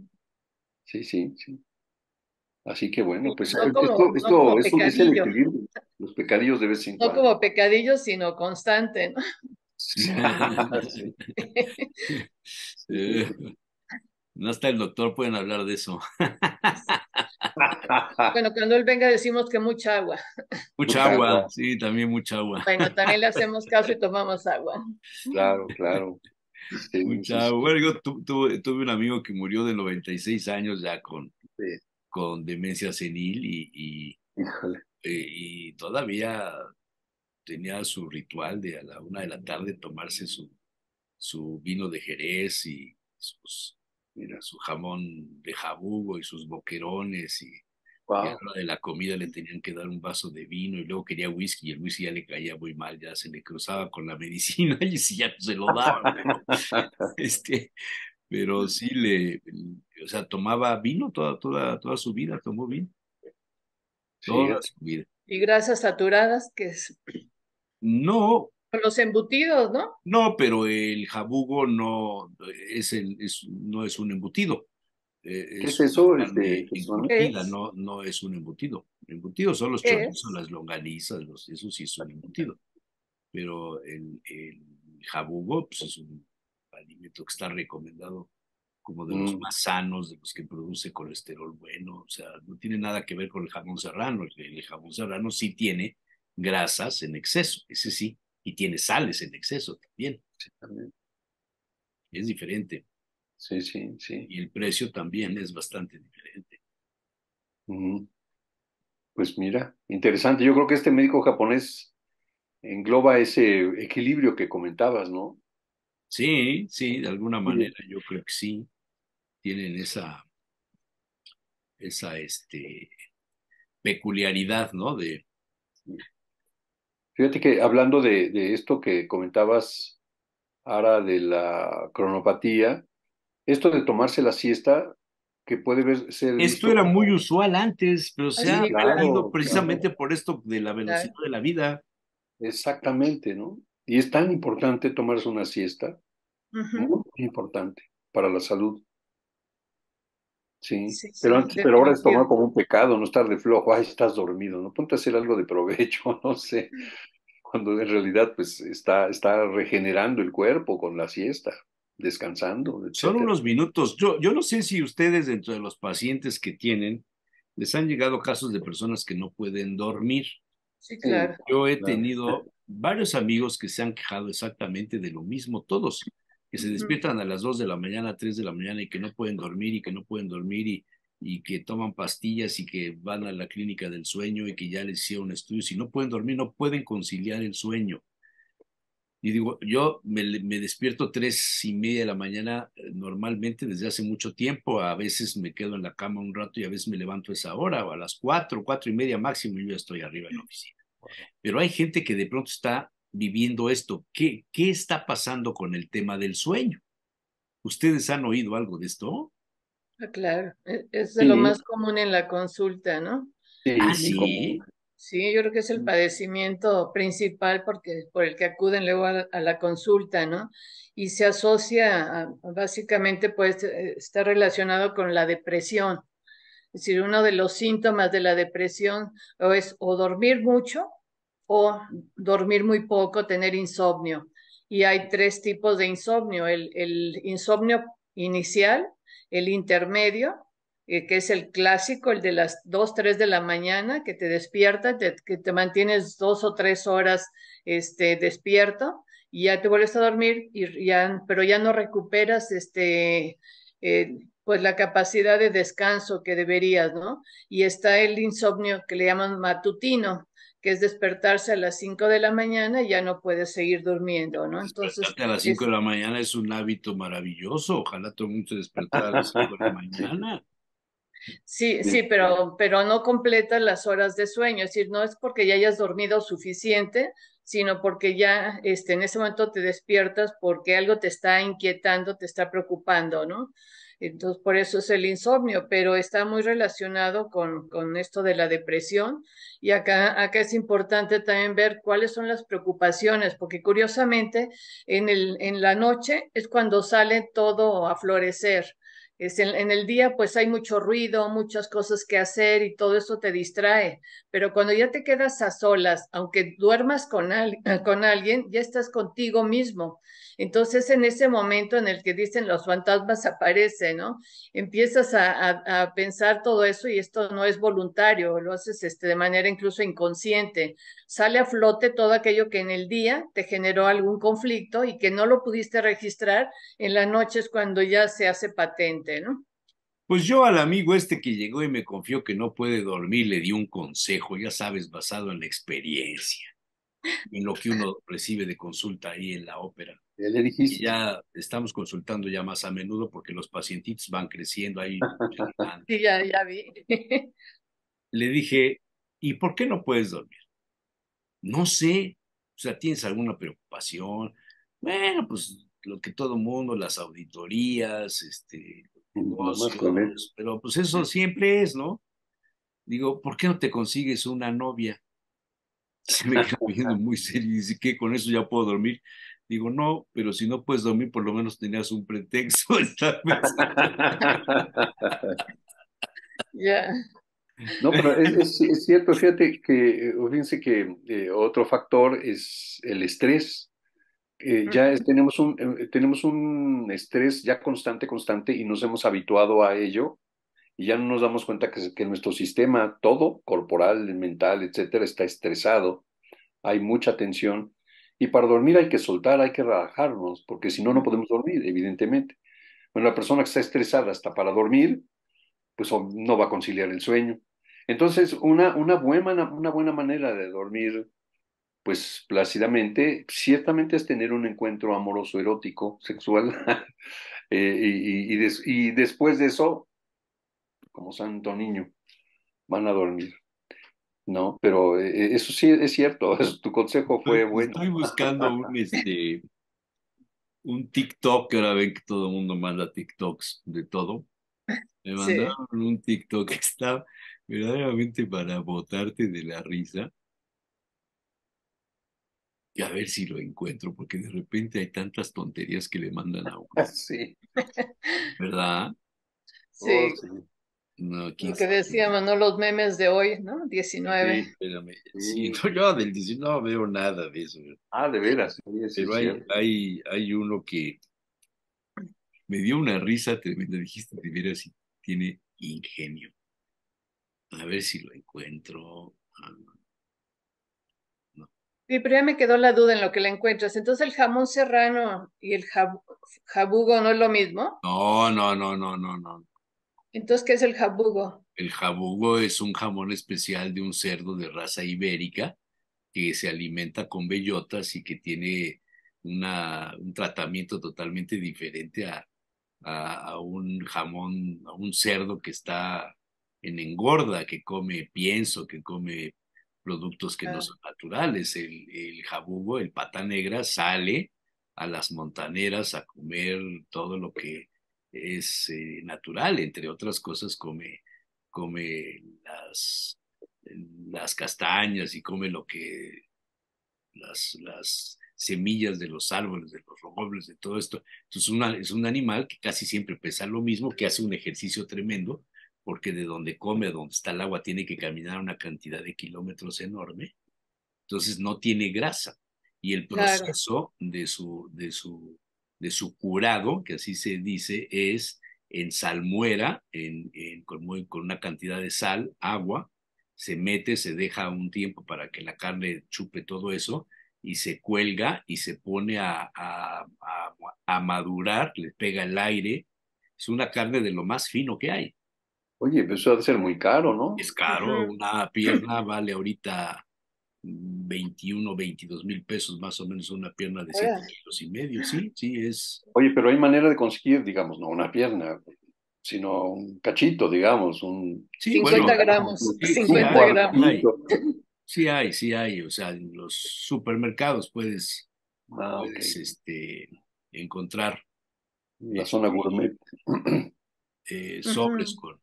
Sí, sí, sí. Así que bueno, pues no como, esto, no esto, esto es el equilibrio, los pecadillos de vez en cuando. No como pecadillos, sino constante, ¿no? Sí. sí. sí. No hasta el doctor pueden hablar de eso. Bueno, cuando él venga decimos que mucha agua. Mucha, mucha agua, agua, sí, también mucha agua. Bueno, también le hacemos caso y tomamos agua. Claro, claro. Sí, mucha sí, agua. Bueno, yo tu, tu, tuve un amigo que murió de noventa y seis años ya con, sí. con demencia senil y, y, y, y todavía tenía su ritual de a la una de la tarde tomarse su, su vino de Jerez y sus... Mira, su jamón de jabugo y sus boquerones y, wow. y a la hora de la comida le tenían que dar un vaso de vino y luego quería whisky y el whisky ya le caía muy mal, ya se le cruzaba con la medicina y si ya no se lo daban. Pero, este, pero sí le, o sea, tomaba vino toda, toda, toda su vida, tomó vino. Toda sí. su vida. ¿Y grasas saturadas que es? No. Los embutidos, ¿no? No, pero el jabugo no es, el, es, no es un embutido. Eh, ¿Qué es eso? Este, embutida, es? No, no es un embutido. Embutidos son los chorizos, las longanizas, los, eso sí es un embutido. Pero el, el jabugo pues, es un alimento que está recomendado como de mm. los más sanos, de los que produce colesterol bueno. O sea, no tiene nada que ver con el jamón serrano. El, el jamón serrano sí tiene grasas en exceso, ese sí. Y tiene sales en exceso también. Sí, también. Es diferente. Sí, sí, sí. Y el precio también es bastante diferente. Uh-huh. Pues mira, interesante. Yo creo que este médico japonés engloba ese equilibrio que comentabas, ¿no? Sí, sí, de alguna manera sí. yo creo que sí. Tienen esa, esa este, peculiaridad, ¿no? De... Sí. Fíjate que hablando de, de esto que comentabas, Ara, de la cronopatía, esto de tomarse la siesta, que puede ver, ser... Esto era como... muy usual antes, pero se Ay, ha claro, ido precisamente claro. por esto de la velocidad claro. de la vida. Exactamente, ¿no? Y es tan importante tomarse una siesta, uh-huh. muy importante para la salud. Sí, sí, pero, antes, sí, pero ahora es tomar como un pecado, no estar de flojo, ay, estás dormido, no ponte a hacer algo de provecho, no sé, cuando en realidad pues está, está regenerando el cuerpo con la siesta, descansando, etcétera. Solo unos minutos. Yo, yo no sé si ustedes dentro de los pacientes que tienen, les han llegado casos de personas que no pueden dormir. Sí, claro. Yo he tenido claro. varios amigos que se han quejado exactamente de lo mismo, todos. Que se despiertan a las dos de la mañana, tres de la mañana y que no pueden dormir y que no pueden dormir y, y que toman pastillas y que van a la clínica del sueño y que ya les hicieron estudios y no pueden dormir, no pueden conciliar el sueño. Y digo, yo me, me despierto tres y media de la mañana normalmente desde hace mucho tiempo, a veces me quedo en la cama un rato y a veces me levanto a esa hora o a las cuatro, cuatro y media máximo y yo ya estoy arriba en la oficina. Pero hay gente que de pronto está viviendo esto. ¿Qué, ¿Qué está pasando con el tema del sueño? ¿Ustedes han oído algo de esto? Ah, claro, es de sí. lo más común en la consulta, ¿no? Sí, ah, sí. Sí, yo creo que es el padecimiento principal porque, por el que acuden luego a, a la consulta, ¿no? Y se asocia, a, básicamente, pues, está relacionado con la depresión. Es decir, uno de los síntomas de la depresión o es o dormir mucho, o dormir muy poco, tener insomnio. Y hay tres tipos de insomnio. El, el insomnio inicial, el intermedio, eh, que es el clásico, el de las dos, tres de la mañana, que te despierta, te, que te mantienes dos o tres horas este, despierto, y ya te vuelves a dormir, y ya, pero ya no recuperas este, eh, pues la capacidad de descanso que deberías, ¿no? Y está el insomnio que le llaman matutino, que es despertarse a las cinco de la mañana y ya no puedes seguir durmiendo, ¿no? Entonces, a las cinco es... de la mañana es un hábito maravilloso, ojalá todo el mundo se despertara a las cinco de la mañana. Sí, sí, pero, pero no completas las horas de sueño, es decir, no es porque ya hayas dormido suficiente, sino porque ya este, en ese momento te despiertas porque algo te está inquietando, te está preocupando, ¿no? Entonces, por eso es el insomnio, pero está muy relacionado con, con esto de la depresión. Y acá, acá es importante también ver cuáles son las preocupaciones, porque curiosamente en, el, en la noche es cuando sale todo a florecer. Es en, en el día pues hay mucho ruido, muchas cosas que hacer y todo eso te distrae, pero cuando ya te quedas a solas, aunque duermas con, al, con alguien, ya estás contigo mismo. Entonces en ese momento en el que dicen los fantasmas aparecen, ¿no? Empiezas a, a, a pensar todo eso y esto no es voluntario, lo haces este, de manera incluso inconsciente. Sale a flote todo aquello que en el día te generó algún conflicto y que no lo pudiste registrar, en la noche es cuando ya se hace patente, ¿no? Pues yo al amigo este que llegó y me confió que no puede dormir, le di un consejo, ya sabes, basado en la experiencia, en lo que uno recibe de consulta ahí en la ópera. Le dijiste. Ya estamos consultando ya más a menudo porque los pacientitos van creciendo ahí. Sí, ya, ya vi. Le dije, ¿y por qué no puedes dormir? No sé, o sea, ¿tienes alguna preocupación? Bueno, pues lo que todo mundo, las auditorías, este, negocios, no pero pues eso siempre es, ¿no? Digo, ¿por qué no te consigues una novia? Se me queda viendo muy serio y dice, ¿qué? ¿Con eso ya puedo dormir? Digo, no, pero si no puedes dormir, por lo menos tenías un pretexto. yeah. No, pero es, es, es cierto, fíjate que, fíjense que eh, otro factor es el estrés. Eh, uh-huh. Ya es, tenemos, un, eh, tenemos un estrés ya constante, constante, y nos hemos habituado a ello, y ya no nos damos cuenta que, que nuestro sistema, todo, corporal, mental, etcétera, está estresado. Hay mucha tensión. Y para dormir hay que soltar, hay que relajarnos, porque si no, no podemos dormir, evidentemente. Bueno, la persona que está estresada hasta para dormir, pues no va a conciliar el sueño. Entonces, una, una, buena, una buena manera de dormir, pues plácidamente, ciertamente es tener un encuentro amoroso, erótico, sexual. eh, y, y, y, des, y después de eso, como santo niño, van a dormir. No, pero eso sí es cierto, tu consejo fue bueno. Estoy buscando un, este, un TikTok, que ahora ven que todo el mundo manda TikToks de todo. Me mandaron sí. un TikTok que está verdaderamente para botarte de la risa. y a ver si lo encuentro, porque de repente hay tantas tonterías que le mandan a uno. Sí. ¿Verdad? Sí. Oh, sí. No, lo que decíamos, ¿no? Los memes de hoy, ¿no? diecinueve. Sí, espérame. Sí, no, yo del diecinueve no veo nada de eso. Ah, de veras. Sí, sí, pero sí, hay, sí. Hay, hay uno que me dio una risa tremenda. Dijiste, de veras, si tiene ingenio. A ver si lo encuentro. Ah, no. Sí, pero ya me quedó la duda en lo que la encuentras. Entonces, ¿el jamón serrano y el jab jabugo no es lo mismo? No, no, no, no, no, no. Entonces, ¿qué es el jabugo? El jabugo es un jamón especial de un cerdo de raza ibérica que se alimenta con bellotas y que tiene una, un tratamiento totalmente diferente a, a, a un jamón, a un cerdo que está en engorda, que come pienso, que come productos que ah. no son naturales. El, el jabugo, el pata negra, sale a las montaneras a comer todo lo que es eh, natural, entre otras cosas come, come las, las castañas y come lo que las, las semillas de los árboles, de los robles, de todo esto. Entonces una, es un animal que casi siempre pesa lo mismo, que hace un ejercicio tremendo, porque de donde come a donde está el agua tiene que caminar una cantidad de kilómetros enorme, entonces no tiene grasa, y el proceso claro. de su de su de su curado, que así se dice, es en salmuera, en, en, con, muy, con una cantidad de sal, agua, se mete, se deja un tiempo para que la carne chupe todo eso, y se cuelga y se pone a, a, a, a madurar, le pega el aire. Es una carne de lo más fino que hay. Oye, eso debe ser muy caro, ¿no? Es caro, uh-huh. Una pierna vale ahorita veintiuno, veintidós mil pesos más o menos una pierna de siete kilos y medio, sí, sí es. Oye, pero hay manera de conseguir, digamos, no una pierna, sino un cachito, digamos, un... Sí, cincuenta gramos, sí, cincuenta gramos. Hay. Sí hay, sí hay, o sea, en los supermercados puedes, ah, puedes okay. este, encontrar... La eh, zona gourmet. Eh, sobres uh-huh. con...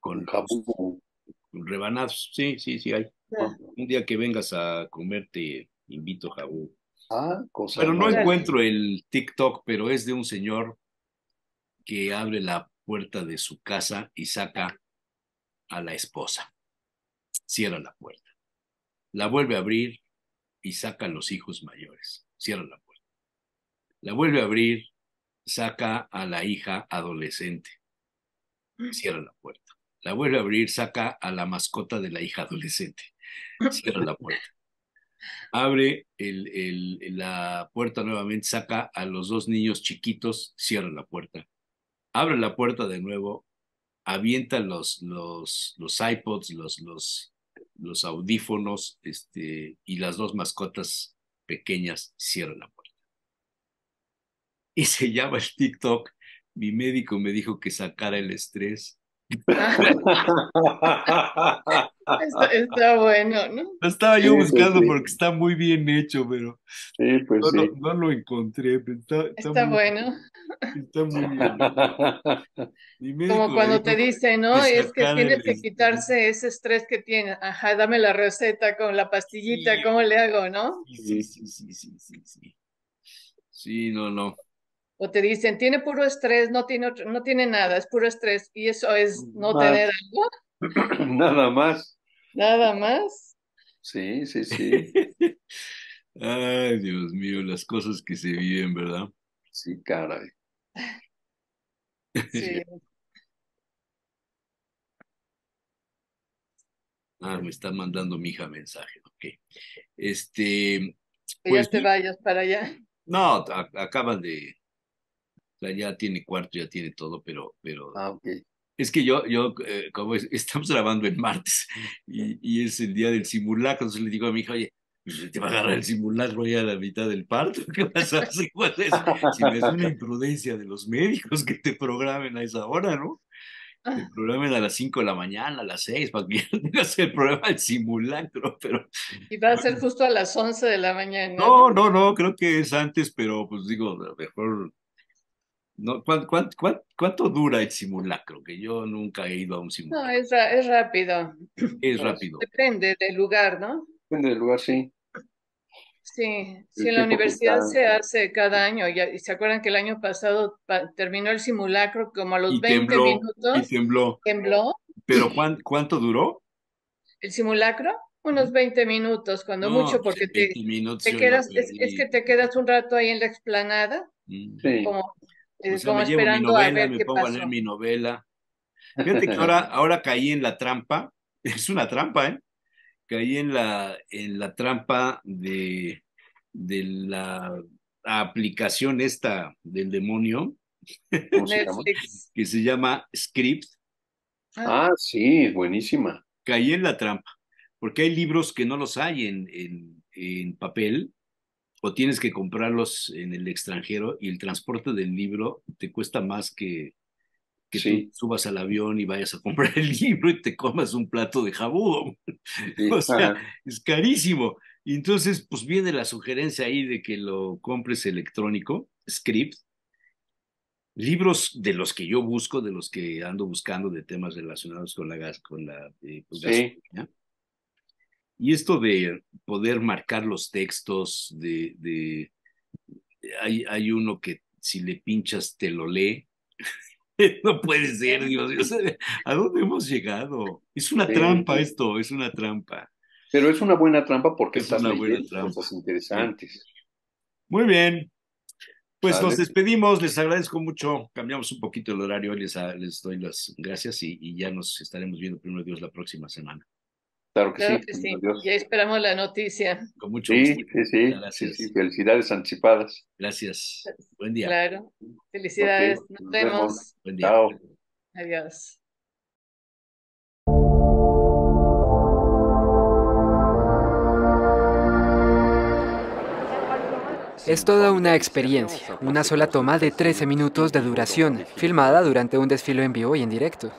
Con jabugo. Con rebanados, sí, sí, sí hay. Ah. Un día que vengas a comerte, invito a Jaú. Ah, cosa pero no encuentro el TikTok, pero es de un señor que abre la puerta de su casa y saca a la esposa. Cierra la puerta. La vuelve a abrir y saca a los hijos mayores. Cierra la puerta. La vuelve a abrir, saca a la hija adolescente. Cierra la puerta. La vuelve a abrir, saca a la mascota de la hija adolescente. Cierra la puerta. Abre el, el, la puerta nuevamente, saca a los dos niños chiquitos, cierra la puerta. Abre la puerta de nuevo, avienta los, los, los iPods, los, los, los audífonos este, y las dos mascotas pequeñas, cierra la puerta. Y se llama el TikTok. Mi médico me dijo que sacara el estrés. está, está bueno, ¿no? Lo estaba yo sí, buscando sí. porque está muy bien hecho, pero sí, pues no, sí. no, no lo encontré. Está, está, está muy, bueno. Está muy bien. Médico, como cuando te dicen, ¿no? Es que tienes que quitarse ese estrés que tienes. Ajá, dame la receta con la pastillita, sí. ¿Cómo le hago, no? Sí, sí, sí, sí, sí, sí. Sí, no, no. O te dicen, tiene puro estrés, no tiene, otro, no tiene nada, es puro estrés. Y eso es no más. Tener algo. Nada más. Nada más. Sí, sí, sí. Ay, Dios mío, las cosas que se viven, ¿verdad? Sí, caray. Sí. Ah, me está mandando mi hija mensaje, ok. Este. Que pues, ya te vayas para allá. No, acaban de... O sea, ya tiene cuarto, ya tiene todo, pero... pero ah, okay. Es que yo, yo eh, como es, estamos grabando en martes y, y es el día del simulacro, entonces le digo a mi hija, oye, te va a agarrar el simulacro ya a la mitad del parto, ¿qué vas a hacer? Si me es una imprudencia de los médicos que te programen a esa hora, ¿no? Te programen a las cinco de la mañana, a las seis, para que no tengas el programa del simulacro, pero... Y va a ser justo a las once de la mañana. No, no, no, creo que es antes, pero pues digo, mejor... No, ¿cuánto, cuánto, ¿Cuánto dura el simulacro? Que yo nunca he ido a un simulacro. No, es, es rápido. Es pues, rápido. Depende del lugar, ¿no? Depende del lugar, sí. Sí, sí, en la universidad se hace cada año. Y se acuerdan que el año pasado pa terminó el simulacro como a los veinte minutos. Y tembló. Tembló. ¿Pero cuán, cuánto duró? ¿El simulacro? Unos veinte minutos, cuando no, mucho, porque te, te quedas, es, es que te quedas un rato ahí en la explanada, sí. como, eh, o sea, como esperando novela, a ver me qué pongo pasó. A leer mi novela. Fíjate que ahora, ahora caí en la trampa, es una trampa, ¿eh? Caí en la, en la trampa de, de la aplicación esta del demonio, Netflix. Que se llama Script. Ah, ah, sí, buenísima. Caí en la trampa, porque hay libros que no los hay en, en, en papel, o tienes que comprarlos en el extranjero, y el transporte del libro te cuesta más que, que sí. tú subas al avión y vayas a comprar el libro y te comas un plato de jabugo. Sí, o sea, ah. es carísimo. Y entonces, pues viene la sugerencia ahí de que lo compres electrónico, Script. Libros de los que yo busco, de los que ando buscando de temas relacionados con la gas, con la eh, pues, sí. gas, y esto de poder marcar los textos, de, de hay, hay uno que si le pinchas te lo lee. No puede ser, Dios, Dios. ¿A dónde hemos llegado? Es una sí. trampa esto, es una trampa. Pero es una buena trampa porque es estás leyendo cosas interesantes. Muy bien. Pues nos despedimos, les agradezco mucho, cambiamos un poquito el horario, les, les doy las gracias y, y ya nos estaremos viendo, primero Dios, la próxima semana. Claro que claro sí, que sí. ya esperamos la noticia. Con mucho sí, gusto. Sí, sí, gracias. Sí, sí, felicidades anticipadas. Gracias, buen día. Claro, felicidades, okay. nos, nos vemos. vemos. Buen día. Chao. Adiós. Es toda una experiencia, una sola toma de trece minutos de duración, filmada durante un desfile en vivo y en directo.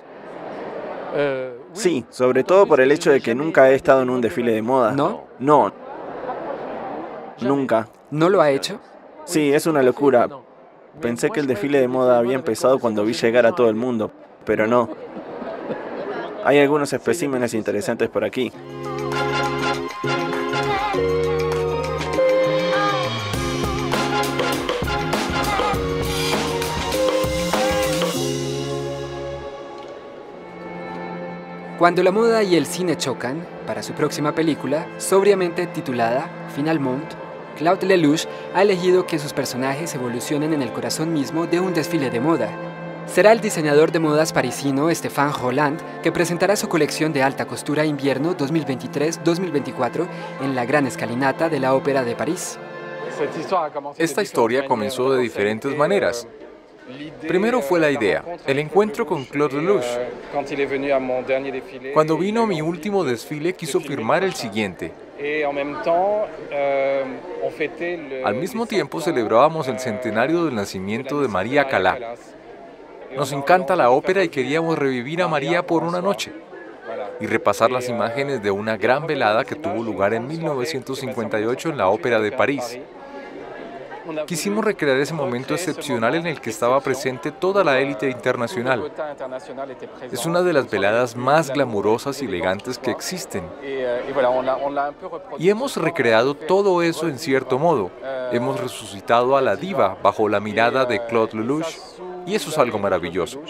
Sí, sobre todo por el hecho de que nunca he estado en un desfile de moda. ¿No? No. Nunca. ¿No lo ha hecho? Sí, es una locura. Pensé que el desfile de moda había empezado cuando vi llegar a todo el mundo, pero no. Hay algunos especímenes interesantes por aquí. Cuando la moda y el cine chocan, para su próxima película, sobriamente titulada Finalement, Claude Lelouch ha elegido que sus personajes evolucionen en el corazón mismo de un desfile de moda. Será el diseñador de modas parisino Stéphane Roland que presentará su colección de alta costura invierno dos mil veintitrés dos mil veinticuatro en la gran escalinata de la Ópera de París. Esta historia comenzó de diferentes maneras. Primero fue la idea, el encuentro con Claude Lelouch. Cuando vino a mi último desfile, quiso firmar el siguiente. Al mismo tiempo, celebrábamos el centenario del nacimiento de María Calá. Nos encanta la ópera y queríamos revivir a María por una noche y repasar las imágenes de una gran velada que tuvo lugar en mil novecientos cincuenta y ocho en la Ópera de París. Quisimos recrear ese momento excepcional en el que estaba presente toda la élite internacional. Es una de las veladas más glamurosas y elegantes que existen. Y hemos recreado todo eso en cierto modo. Hemos resucitado a la diva bajo la mirada de Claude Lelouch, y eso es algo maravilloso.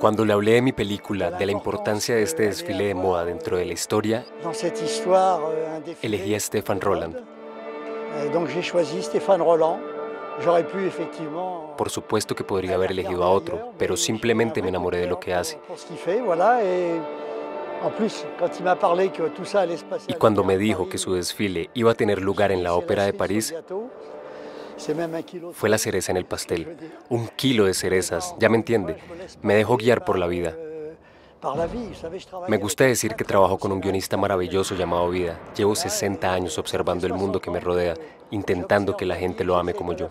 Cuando le hablé de mi película, de la importancia de este desfile de moda dentro de la historia, elegí a Stéphane Roland. Por supuesto que podría haber elegido a otro, pero simplemente me enamoré de lo que hace. Y cuando me dijo que su desfile iba a tener lugar en la Ópera de París, fue la cereza en el pastel, un kilo de cerezas, ya me entiende, me dejó guiar por la vida. Me gusta decir que trabajo con un guionista maravilloso llamado Vida. Llevo sesenta años observando el mundo que me rodea, intentando que la gente lo ame como yo.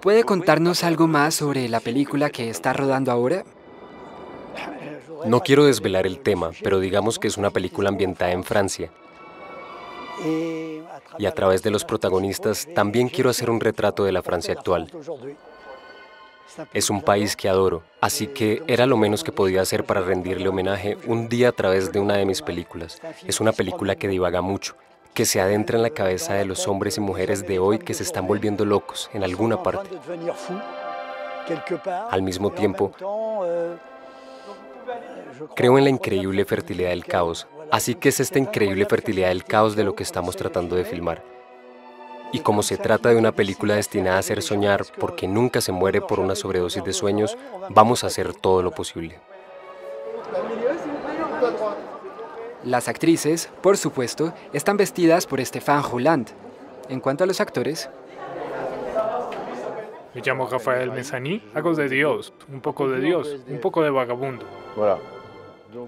¿Puede contarnos algo más sobre la película que está rodando ahora? No quiero desvelar el tema, pero digamos que es una película ambientada en Francia. Y a través de los protagonistas, también quiero hacer un retrato de la Francia actual. Es un país que adoro, así que era lo menos que podía hacer para rendirle homenaje un día a través de una de mis películas. Es una película que divaga mucho, que se adentra en la cabeza de los hombres y mujeres de hoy que se están volviendo locos en alguna parte. Al mismo tiempo, creo en la increíble fertilidad del caos, así que es esta increíble fertilidad del caos de lo que estamos tratando de filmar. Y como se trata de una película destinada a hacer soñar, porque nunca se muere por una sobredosis de sueños, vamos a hacer todo lo posible. Las actrices, por supuesto, están vestidas por Stéphane Roland. En cuanto a los actores... Me llamo Rafael Messany, hago de Dios, un poco de Dios, un poco de vagabundo.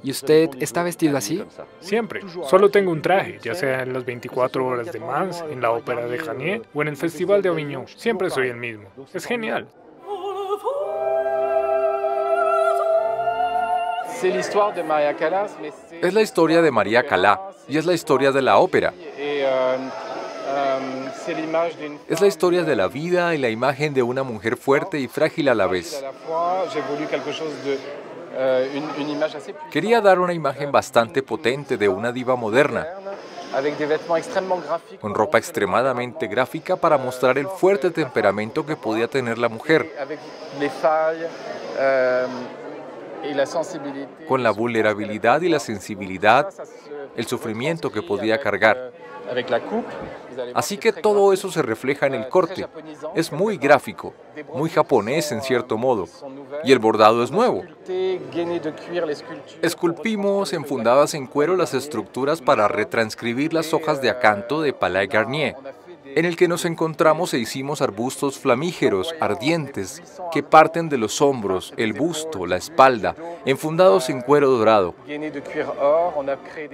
¿Y usted está vestido así? Siempre. Solo tengo un traje, ya sea en las veinticuatro horas de Mans, en la ópera de Janier o en el Festival de Avignon. Siempre soy el mismo. Es genial. Es la historia de María Calá y es la historia de la ópera. Es la historia de la vida y la imagen de una mujer fuerte y frágil a la vez. Quería dar una imagen bastante potente de una diva moderna, con ropa extremadamente gráfica para mostrar el fuerte temperamento que podía tener la mujer, con la vulnerabilidad y la sensibilidad, el sufrimiento que podía cargar. Así que todo eso se refleja en el corte. Es muy gráfico, muy japonés en cierto modo, y el bordado es nuevo. Esculpimos enfundadas en cuero las estructuras para retranscribir las hojas de acanto de Palais Garnier, en el que nos encontramos e hicimos arbustos flamígeros, ardientes, que parten de los hombros, el busto, la espalda, enfundados en cuero dorado.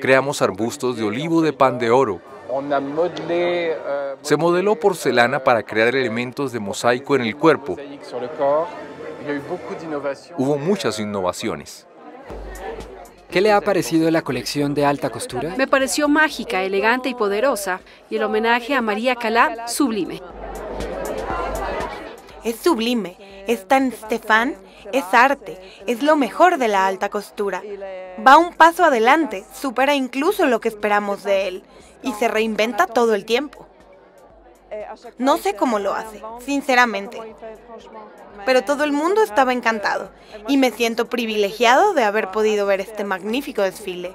Creamos arbustos de olivo de pan de oro. Se modeló porcelana para crear elementos de mosaico en el cuerpo. Hubo muchas innovaciones. ¿Qué le ha parecido la colección de alta costura? Me pareció mágica, elegante y poderosa, y el homenaje a María Calá, sublime. Es sublime, es tan Stéphane, es arte, es lo mejor de la alta costura. Va un paso adelante, supera incluso lo que esperamos de él, y se reinventa todo el tiempo. No sé cómo lo hace, sinceramente, pero todo el mundo estaba encantado y me siento privilegiado de haber podido ver este magnífico desfile.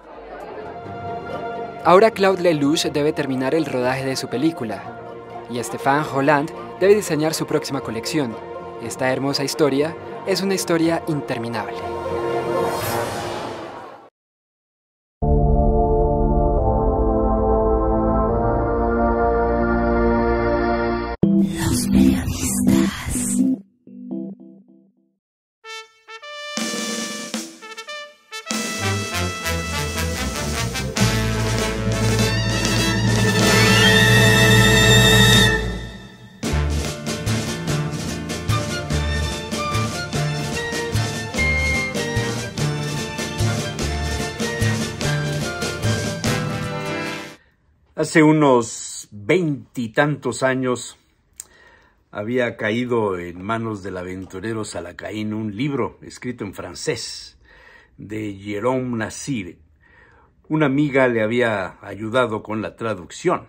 Ahora Claude Lelouch debe terminar el rodaje de su película y Stéphane Roland debe diseñar su próxima colección. Esta hermosa historia es una historia interminable. Hace unos veintitantos años había caído en manos del aventurero Salakain un libro escrito en francés de Jérôme Nasir. Una amiga le había ayudado con la traducción.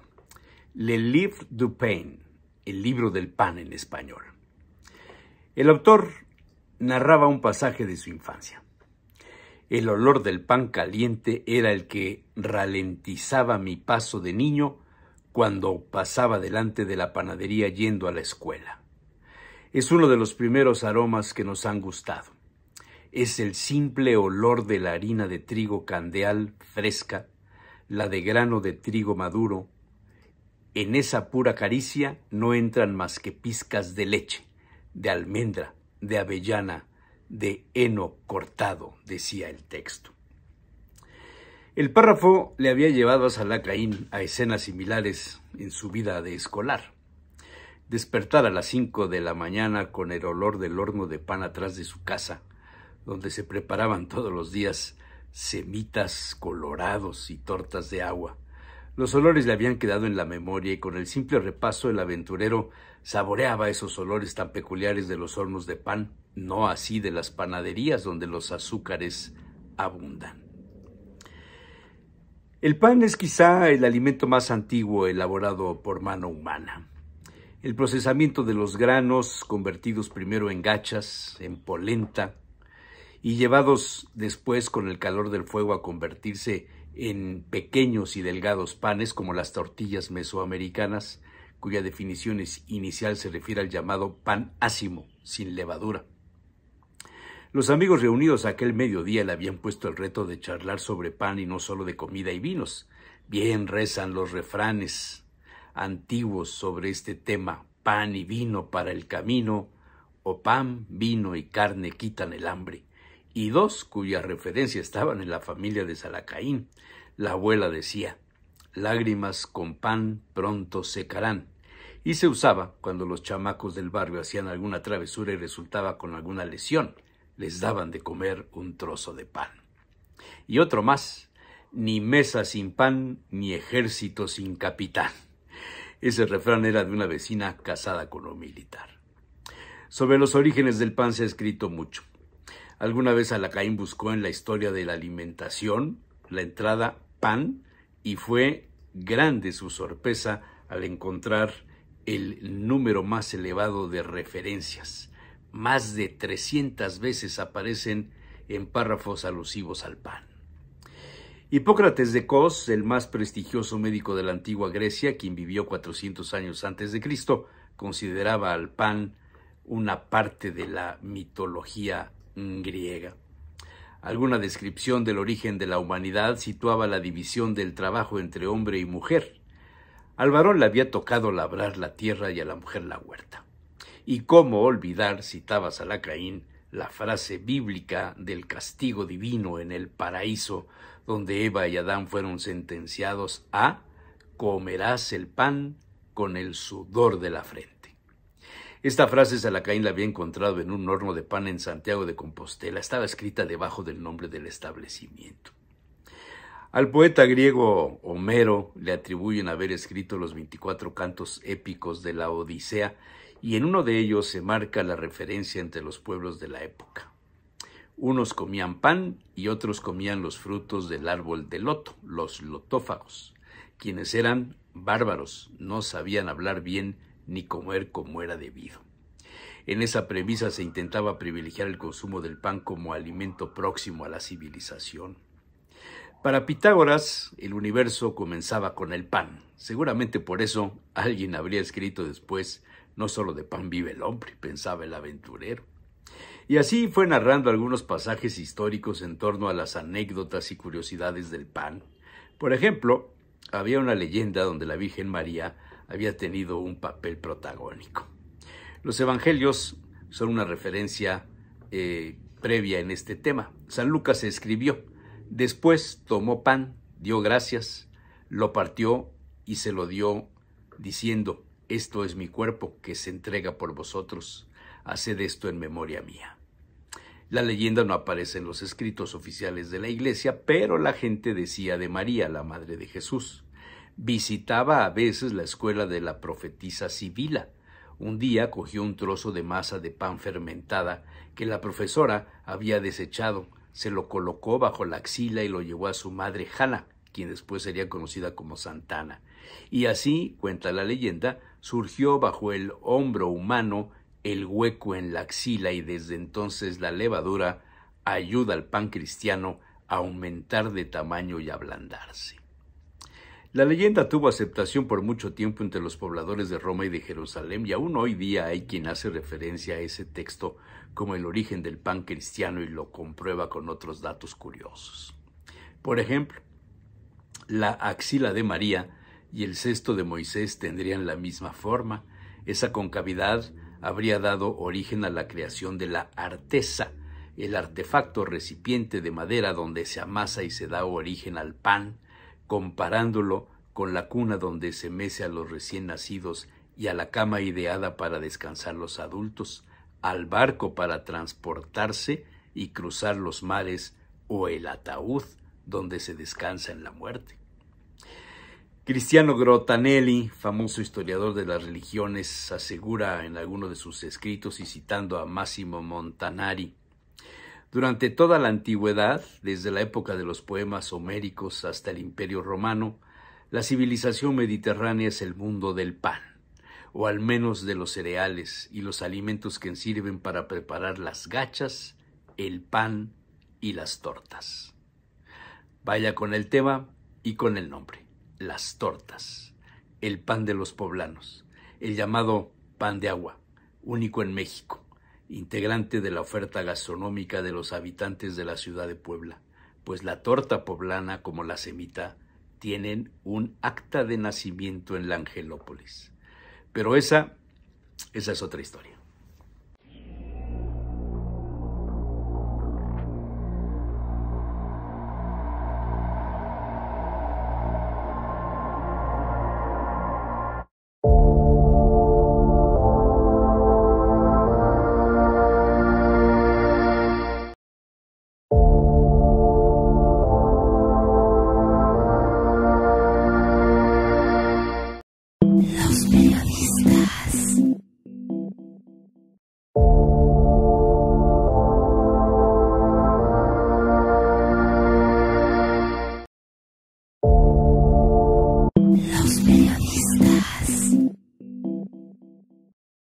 Le Livre du Pain, el libro del pan en español. El autor narraba un pasaje de su infancia. El olor del pan caliente era el que ralentizaba mi paso de niño cuando pasaba delante de la panadería yendo a la escuela. Es uno de los primeros aromas que nos han gustado. Es el simple olor de la harina de trigo candeal fresca, la de grano de trigo maduro. En esa pura caricia no entran más que pizcas de leche, de almendra, de avellana, de heno cortado, decía el texto. El párrafo le había llevado a Salakain a escenas similares en su vida de escolar. Despertar a las cinco de la mañana con el olor del horno de pan atrás de su casa, donde se preparaban todos los días semitas, colorados y tortas de agua, Los olores le habían quedado en la memoria y con el simple repaso el aventurero saboreaba esos olores tan peculiares de los hornos de pan, no así de las panaderías donde los azúcares abundan. El pan es quizá el alimento más antiguo elaborado por mano humana. El procesamiento de los granos, convertidos primero en gachas, en polenta, y llevados después con el calor del fuego a convertirse en pequeños y delgados panes como las tortillas mesoamericanas, cuya definición inicial se refiere al llamado pan ácimo, sin levadura. Los amigos reunidos aquel mediodía le habían puesto el reto de charlar sobre pan y no solo de comida y vinos. Bien rezan los refranes antiguos sobre este tema: pan y vino para el camino, o pan, vino y carne quitan el hambre, y dos cuya referencia estaban en la familia de Salacaín. La abuela decía: lágrimas con pan pronto secarán, y se usaba cuando los chamacos del barrio hacían alguna travesura y resultaba con alguna lesión. Les daban de comer un trozo de pan. Y otro más: ni mesa sin pan, ni ejército sin capitán. Ese refrán era de una vecina casada con un militar. Sobre los orígenes del pan se ha escrito mucho. Alguna vez Alacaín buscó en la historia de la alimentación la entrada pan y fue grande su sorpresa al encontrar el número más elevado de referencias. Más de trescientas veces aparecen en párrafos alusivos al pan. Hipócrates de Cos, el más prestigioso médico de la antigua Grecia, quien vivió cuatrocientos años antes de Cristo, consideraba al pan una parte de la mitología griega. Alguna descripción del origen de la humanidad situaba la división del trabajo entre hombre y mujer. Al varón le había tocado labrar la tierra y a la mujer la huerta. Y cómo olvidar, citaba Salacaín, la frase bíblica del castigo divino en el paraíso, donde Eva y Adán fueron sentenciados a «comerás el pan con el sudor de la frente». Esta frase Salacaín la había encontrado en un horno de pan en Santiago de Compostela. Estaba escrita debajo del nombre del establecimiento. Al poeta griego Homero le atribuyen haber escrito los veinticuatro cantos épicos de la Odisea, y en uno de ellos se marca la referencia entre los pueblos de la época. Unos comían pan y otros comían los frutos del árbol de loto, los lotófagos, quienes eran bárbaros, no sabían hablar bien ni comer como era debido. En esa premisa se intentaba privilegiar el consumo del pan como alimento próximo a la civilización. Para Pitágoras, el universo comenzaba con el pan. Seguramente por eso alguien habría escrito después: no solo de pan vive el hombre, pensaba el aventurero. Y así fue narrando algunos pasajes históricos en torno a las anécdotas y curiosidades del pan. Por ejemplo, había una leyenda donde la Virgen María había tenido un papel protagónico. Los evangelios son una referencia eh, previa en este tema. San Lucas escribió: después tomó pan, dio gracias, lo partió y se lo dio diciendo: esto es mi cuerpo que se entrega por vosotros, haced esto en memoria mía. La leyenda no aparece en los escritos oficiales de la Iglesia, pero la gente decía de María, la madre de Jesús. Visitaba a veces la escuela de la profetisa Sibila. Un día cogió un trozo de masa de pan fermentada que la profesora había desechado, se lo colocó bajo la axila y lo llevó a su madre Hanna, quien después sería conocida como Santa Ana. Y así, cuenta la leyenda, surgió bajo el hombro humano el hueco en la axila, y desde entonces la levadura ayuda al pan cristiano a aumentar de tamaño y ablandarse. La leyenda tuvo aceptación por mucho tiempo entre los pobladores de Roma y de Jerusalén, y aún hoy día hay quien hace referencia a ese texto como el origen del pan cristiano y lo comprueba con otros datos curiosos. Por ejemplo, la axila de María y el cesto de Moisés tendrían la misma forma. Esa concavidad habría dado origen a la creación de la artesa, el artefacto recipiente de madera donde se amasa y se da origen al pan, comparándolo con la cuna donde se mece a los recién nacidos y a la cama ideada para descansar los adultos, al barco para transportarse y cruzar los mares o el ataúd donde se descansa en la muerte. Cristiano Grotanelli, famoso historiador de las religiones, asegura en alguno de sus escritos y citando a Massimo Montanari: durante toda la antigüedad, desde la época de los poemas homéricos hasta el Imperio Romano, la civilización mediterránea es el mundo del pan, o al menos de los cereales y los alimentos que sirven para preparar las gachas, el pan y las tortas. Vaya con el tema y con el nombre: las tortas, el pan de los poblanos, el llamado pan de agua, único en México, integrante de la oferta gastronómica de los habitantes de la ciudad de Puebla, pues la torta poblana, como la semita, tienen un acta de nacimiento en la Angelópolis. Pero esa, esa es otra historia. Los periodistas.